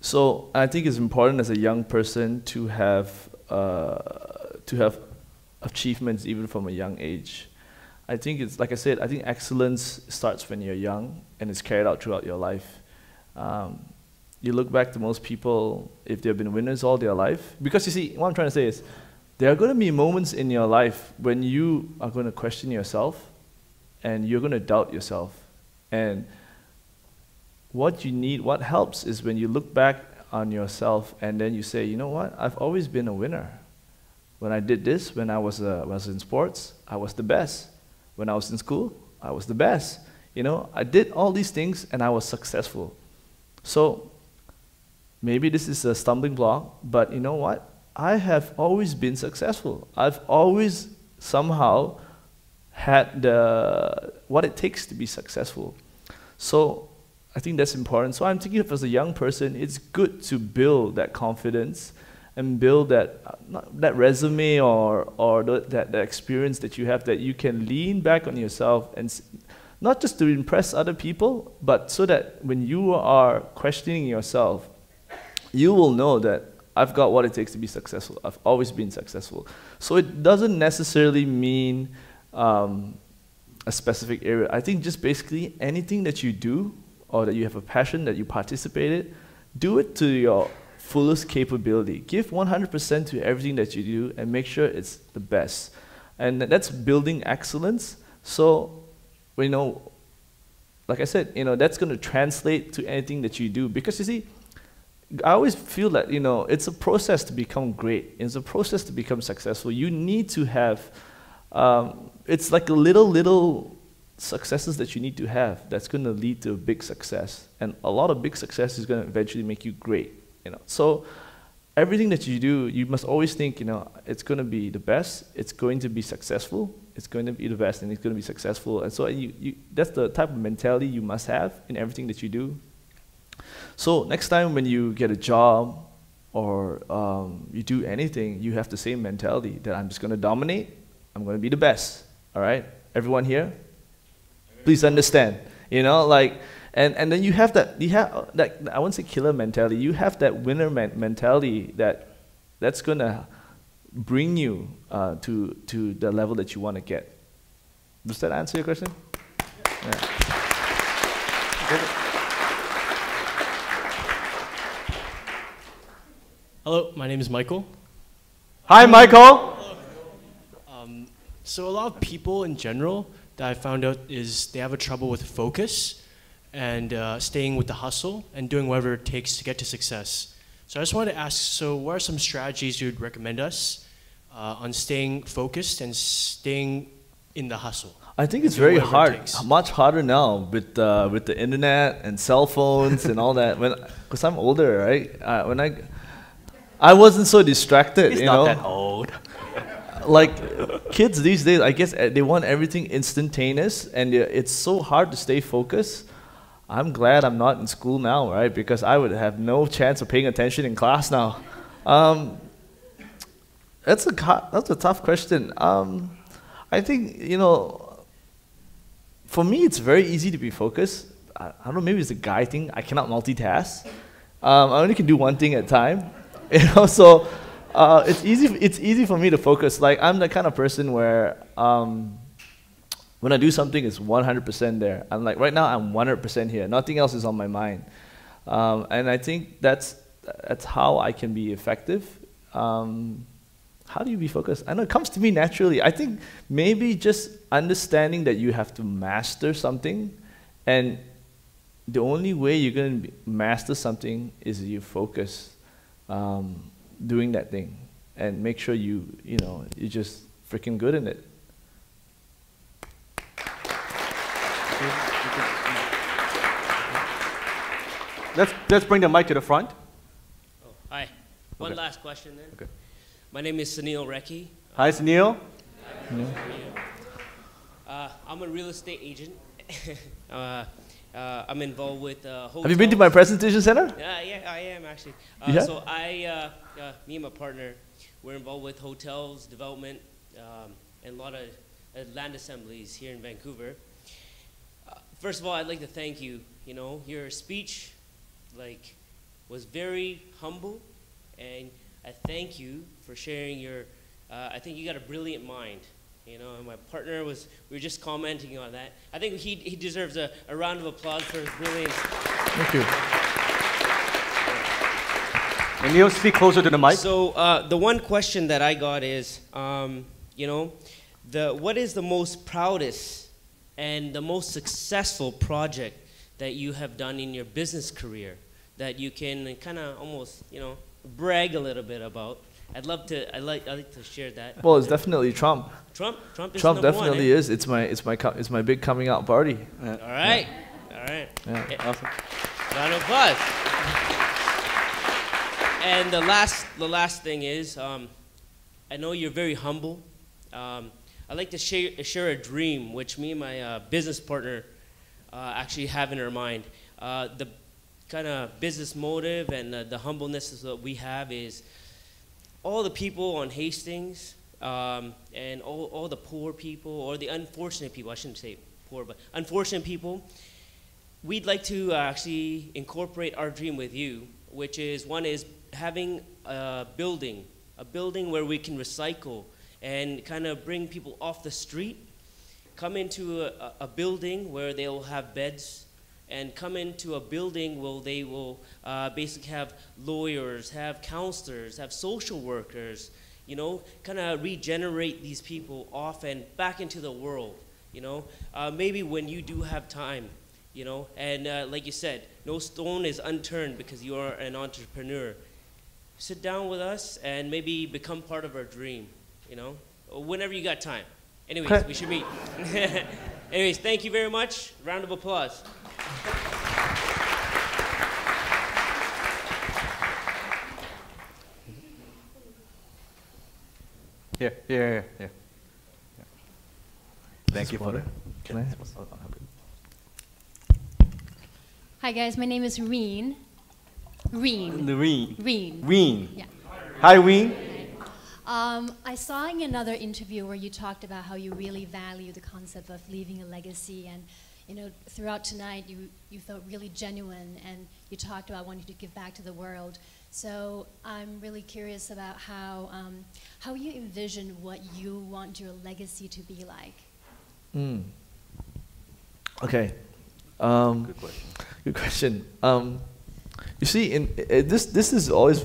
so I think it's important as a young person to have uh, to have achievements even from a young age. I think it's, like I said, I think excellence starts when you're young and it's carried out throughout your life. Um, you look back to most people, if they've been winners all their life, because you see, what I'm trying to say is, there are going to be moments in your life when you are going to question yourself and you're going to doubt yourself. And what you need, what helps is when you look back on yourself and then you say, you know what, I've always been a winner. When I did this, when I was, uh, when I was in sports, I was the best. When I was in school, I was the best. You know, I did all these things and I was successful. So maybe this is a stumbling block, but you know what? I have always been successful. I've always somehow had the, what it takes to be successful. So I think that's important. So I'm thinking, if as a young person, it's good to build that confidence and build that, uh, not that resume or, or the, that, that experience that you have, that you can lean back on yourself, and s not just to impress other people, but so that when you are questioning yourself, you will know that I've got what it takes to be successful. I've always been successful. So it doesn't necessarily mean um, a specific area. I think just basically anything that you do or that you have a passion, that you participate in, do it to your fullest capability. Give one hundred percent to everything that you do and make sure it's the best. And that's building excellence. So, you know, like I said, you know, that's going to translate to anything that you do. Because you see, I always feel that, you know, it's a process to become great. It's a process to become successful. You need to have, um, it's like little, little successes that you need to have that's going to lead to a big success. And a lot of big success is going to eventually make you great, you know. So everything that you do, you must always think, you know, it's going to be the best, it's going to be successful, it's going to be the best, and it's going to be successful. And so you, you, that's the type of mentality you must have in everything that you do. So next time when you get a job or um, you do anything, you have the same mentality that I'm just going to dominate, I'm going to be the best, all right? Everyone here? Please understand, you know, like, and, and then you have that, you have that, I won't say killer mentality, you have that winner man mentality that that's going to bring you uh, to, to the level that you want to get. Does that answer your question? Yeah. Yeah. Hello, my name is Michael. Hi, Michael. Um, so a lot of people in general that I found out is they have a trouble with focus and uh, staying with the hustle and doing whatever it takes to get to success. So I just wanted to ask, so what are some strategies you'd recommend us uh, on staying focused and staying in the hustle? I think it's very hard, it much harder now with, uh, with the internet and cell phones and all that. When, 'cause I'm older, right? Uh, when I... I wasn't so distracted, He's you know. He's not that old. Like, kids these days, I guess they want everything instantaneous, and it's so hard to stay focused. I'm glad I'm not in school now, right? Because I would have no chance of paying attention in class now. Um, that's, a, that's a tough question. Um, I think, you know, for me, it's very easy to be focused. I, I don't know, maybe it's a guy thing. I cannot multitask. Um, I only can do one thing at a time. You know, so uh, it's easy. It's easy for me to focus. Like I'm the kind of person where um, when I do something, it's one hundred percent there. I'm like right now, I'm one hundred percent here. Nothing else is on my mind, um, and I think that's that's how I can be effective. Um, how do you be focused? I know it comes to me naturally. I think maybe just understanding that you have to master something, and the only way you're going to master something is you focus. Um, doing that thing and make sure you, you know, you're just freaking good in it. Let's, let's bring the mic to the front. Oh, hi. One okay. last question then. Okay. My name is Sunil Recchi. Hi, Sunil. Hi, Sunil. Uh, I'm a real estate agent. uh, Uh, I'm involved with uh, hotels. Have you been to my presentation center? Yeah, uh, yeah, I am actually. Uh, yeah? So I, uh, uh, me and my partner, we're involved with hotels, development, um, and a lot of uh, land assemblies here in Vancouver. Uh, first of all, I'd like to thank you. You know, your speech, like, was very humble, and I thank you for sharing your. Uh, I think you got a brilliant mind. You know, and my partner was, we were just commenting on that. I think he, he deserves a, a round of applause for his brilliance. Thank you. And you'll speak closer to the mic. So uh, the one question that I got is, um, you know, the, what is the most proudest and the most successful project that you have done in your business career that you can kind of almost, you know, brag a little bit about? I'd love to. I like. I like to share that. Well, it's definitely Trump. Trump. Trump is Trump number definitely one, eh? is. It's my. It's my. It's my big coming out party. Yeah. All right. Yeah. All right. Yeah. Yeah. Awesome. Round of applause. And the last. The last thing is, um, I know you're very humble. Um, I like to share share a dream, which me and my uh, business partner uh, actually have in our mind. Uh, the kind of business motive and uh, the humbleness that we have is. All the people on Hastings um, and all, all the poor people or the unfortunate people, I shouldn't say poor, but unfortunate people, we'd like to actually incorporate our dream with you, which is one is having a building, a building where we can recycle and kind of bring people off the street, come into a, a building where they'll have beds, and come into a building where they will uh, basically have lawyers, have counselors, have social workers, you know, kind of regenerate these people off and back into the world, you know. Uh, maybe when you do have time, you know? And uh, like you said, no stone is unturned because you are an entrepreneur. Sit down with us and maybe become part of our dream, you know? Whenever you got time. Anyways, we should meet. Anyways, thank you very much. Round of applause. Yeah, yeah, yeah, yeah. yeah. Thank you for that. Can I have it? Hi guys, my name is Reen. Reen. Reen. Reen. Reen. Yeah. Hi, Reen. Um, I saw in another interview where you talked about how you really value the concept of leaving a legacy, and you know, throughout tonight you, you felt really genuine and you talked about wanting to give back to the world. So I'm really curious about how, um, how you envision what you want your legacy to be like. Mm. Okay. Um, good question. Good question. Um, you see, in, in this, this is always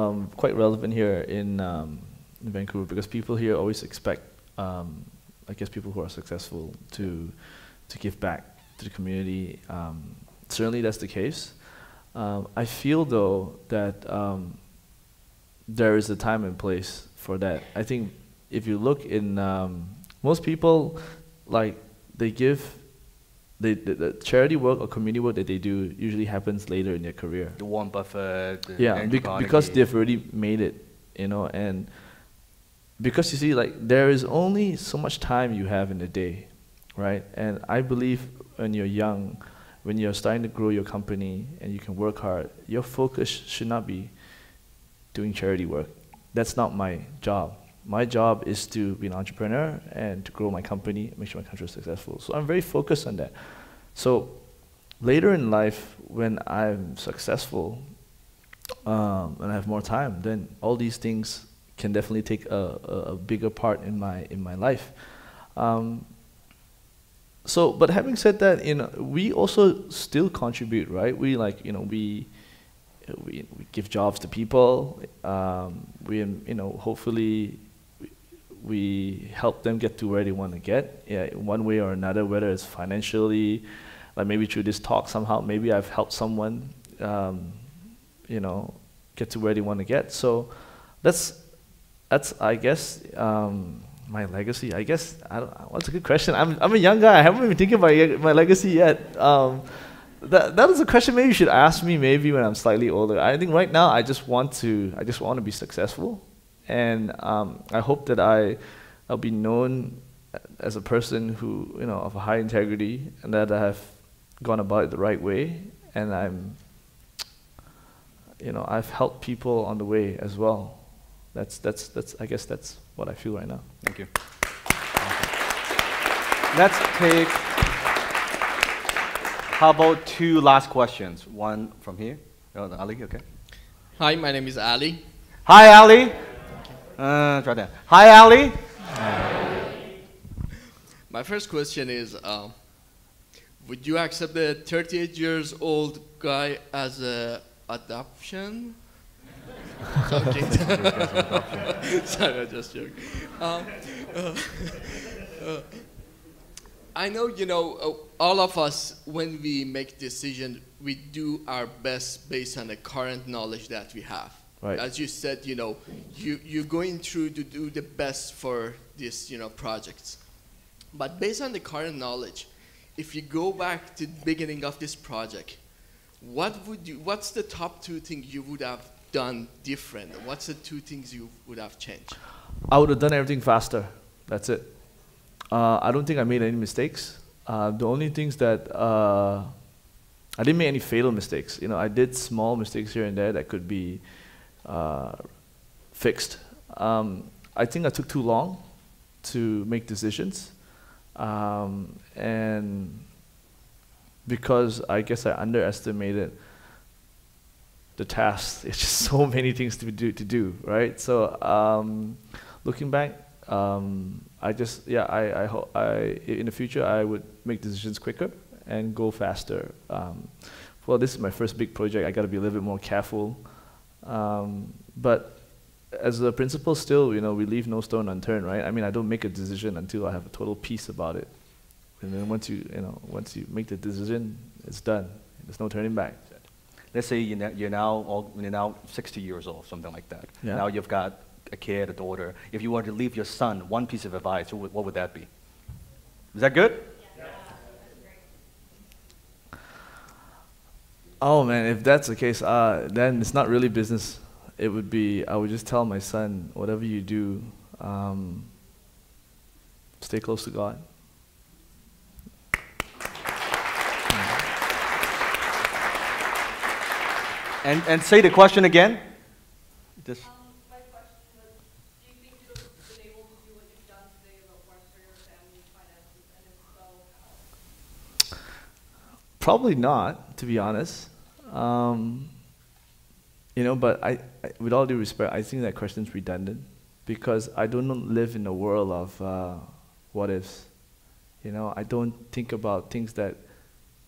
Um, quite relevant here in, um, in Vancouver, because people here always expect, um, I guess, people who are successful to to give back to the community. Um, certainly, that's the case. Um, I feel though that um, there is a time and place for that. I think if you look in um, most people, like they give. They, the, the charity work or community work that they do usually happens later in their career. The Warren Buffett. The yeah, bec Carnegie. Because they've already made it, you know, and because you see, like, there is only so much time you have in a day, right? And I believe when you're young, when you're starting to grow your company and you can work hard, your focus should not be doing charity work. That's not my job. My job is to be an entrepreneur and to grow my company, make sure my country is successful. So I'm very focused on that. So later in life, when I'm successful um, and I have more time, then all these things can definitely take a, a, a bigger part in my in my life. Um, so, but having said that, you know, we also still contribute, right? We like, you know, we. We, we give jobs to people. Um, we, you know, hopefully, we help them get to where they want to get, yeah, in one way or another. Whether it's financially, like maybe through this talk somehow, maybe I've helped someone, um, you know, get to where they want to get. So, that's that's I guess um, my legacy. I guess I don't. What's a good question? I'm I'm a young guy. I haven't been thinking about my legacy yet. Um, That, that is a question maybe you should ask me maybe when I'm slightly older. I think right now I just want to, I just want to be successful. And um, I hope that I, I'll be known as a person who, you know, of a high integrity, and that I have gone about it the right way. And I'm, you know, I've helped people on the way as well. That's, that's, that's, I guess that's what I feel right now. Thank you. Let's take... How about two last questions? One from here. Oh, Ali, okay. Hi, my name is Ali. Hi, Ali. Uh, try that. Hi, Ali. Hi. My first question is, um, would you accept the thirty-eight years old guy as a adoption? Sorry, I just joking. Um, uh, uh, I know, you know, uh, all of us, when we make decisions, we do our best based on the current knowledge that we have. Right. As you said, you know, you, you're going through to do the best for these, you know, projects. But based on the current knowledge, if you go back to the beginning of this project, what would you, what's the top two things you would have done different? What's the two things you would have changed? I would have done everything faster. That's it. Uh, I don't think I made any mistakes. Uh, the only things that uh, I didn't make any fatal mistakes. You know, I did small mistakes here and there that could be uh, fixed. Um, I think I took too long to make decisions, um, and because I guess I underestimated the task. It's just so many things to do, to do, right? So um, looking back. Um, I just, yeah, I, I hope I, in the future I would make decisions quicker and go faster. Um, well, this is my first big project. I got to be a little bit more careful. Um, but as a principle still, you know, we leave no stone unturned, right? I mean, I don't make a decision until I have a total peace about it. And then once you, you know, once you make the decision, it's done. There's no turning back. Let's say you're, you're now all, you're now sixty years old, something like that. Yeah. Now you've got a kid, a daughter. If you were to leave your son one piece of advice, what would, what would that be? Is that good? Yeah. Yeah. Oh man, if that's the case, uh, then it's not really business. It would be, I would just tell my son, whatever you do, um, stay close to God. And, and say the question again. Just. Um, my question was, do you think you've been able to do what you've done today about work for your family finances, and if so, how? Probably not, to be honest. Um, you know, but I, I, with all due respect, I think that question's redundant because I don't live in a world of uh, what ifs. You know, I don't think about things that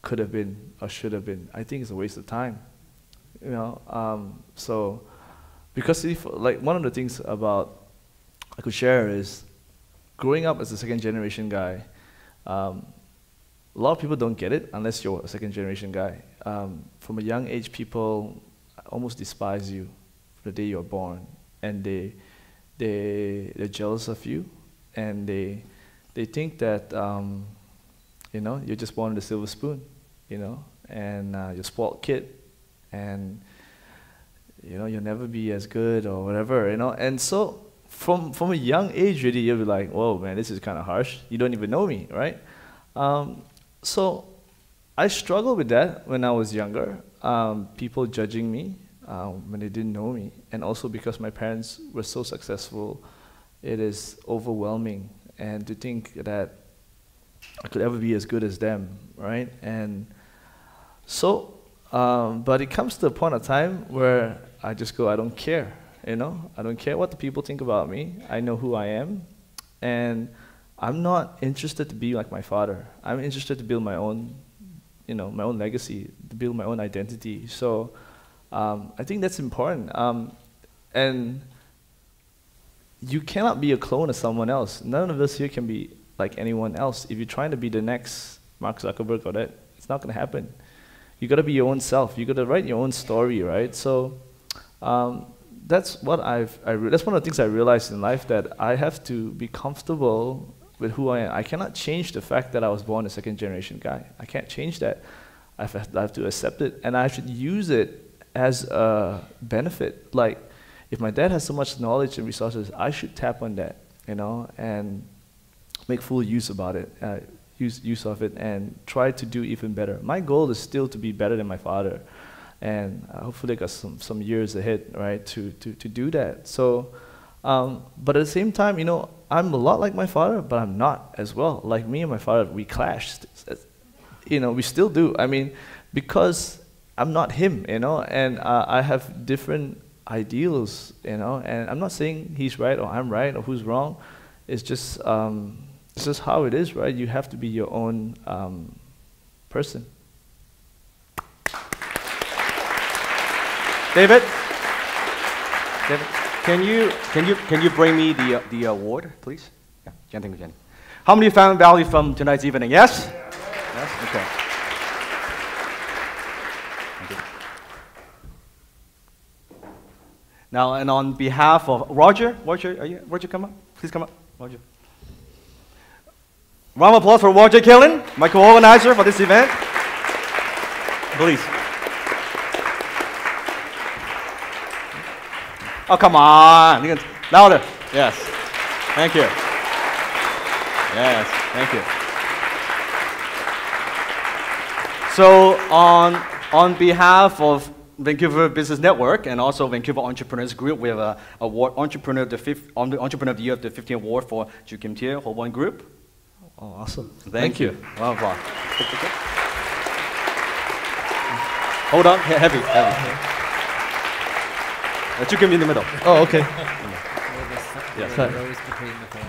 could have been or should have been. I think it's a waste of time. You know, um, so because if, like one of the things about I could share is growing up as a second generation guy, um, a lot of people don't get it unless you're a second generation guy. Um, from a young age, people almost despise you from the day you're born, and they they they're jealous of you, and they they think that um, you know you're just born with a silver spoon, you know, and uh, you're a spoiled kid. And you know, you'll never be as good or whatever, you know. And so from from a young age, really, you'll be like, whoa, man, this is kind of harsh. You don't even know me, right? Um, so I struggled with that when I was younger, um, people judging me um, when they didn't know me. And also because my parents were so successful, it is overwhelming. And to think that I could ever be as good as them, right? And so... Um, but it comes to a point of time where I just go, I don't care, you know? I don't care what the people think about me. I know who I am, and I'm not interested to be like my father. I'm interested to build my own, you know, my own legacy, to build my own identity. So um, I think that's important. Um, and you cannot be a clone of someone else. None of us here can be like anyone else. If you're trying to be the next Mark Zuckerberg or that, it's not going to happen. You got to be your own self. You got to write your own story, right? So um, that's what I've. I re that's one of the things I realized in life, that I have to be comfortable with who I am. I cannot change the fact that I was born a second-generation guy. I can't change that. I've, I have to accept it, and I should use it as a benefit. Like, if my dad has so much knowledge and resources, I should tap on that, you know, and make full use about it. Uh, Use, use of it and try to do even better. My goal is still to be better than my father, and uh, hopefully I got some, some years ahead, right, to, to, to do that. So, um, but at the same time, you know, I'm a lot like my father, but I'm not as well. Like me and my father, we clashed. You know, we still do. I mean, because I'm not him, you know, and uh, I have different ideals, you know, and I'm not saying he's right or I'm right or who's wrong. It's just... Um, It's just how it is, right? You have to be your own um, person. David, David, can you can you can you bring me the uh, the award, please? Yeah, Jenny, Jenny. How many found value from tonight's evening? Yes. Yeah. Yes. Okay. Thank you. Now, and on behalf of Roger, Roger, are you Roger? Come up, please come up, Roger. Round of applause for Roger Killeen, my co-organizer for this event. Please. Oh, come on. You can, louder. Yes. Thank you. Yes. Thank you. So on, on behalf of Vancouver Business Network and also Vancouver Entrepreneurs Group, we have an award, Entrepreneur, the fifth, Entrepreneur of the Year of the fifteenth Award for Joo Kim Tiah, Holborn Group. Oh, awesome. Thank, Thank you. you. Wow, wow. Hold on. He heavy, heavy. Let you give me in the middle. Oh, okay. Yeah. Yes.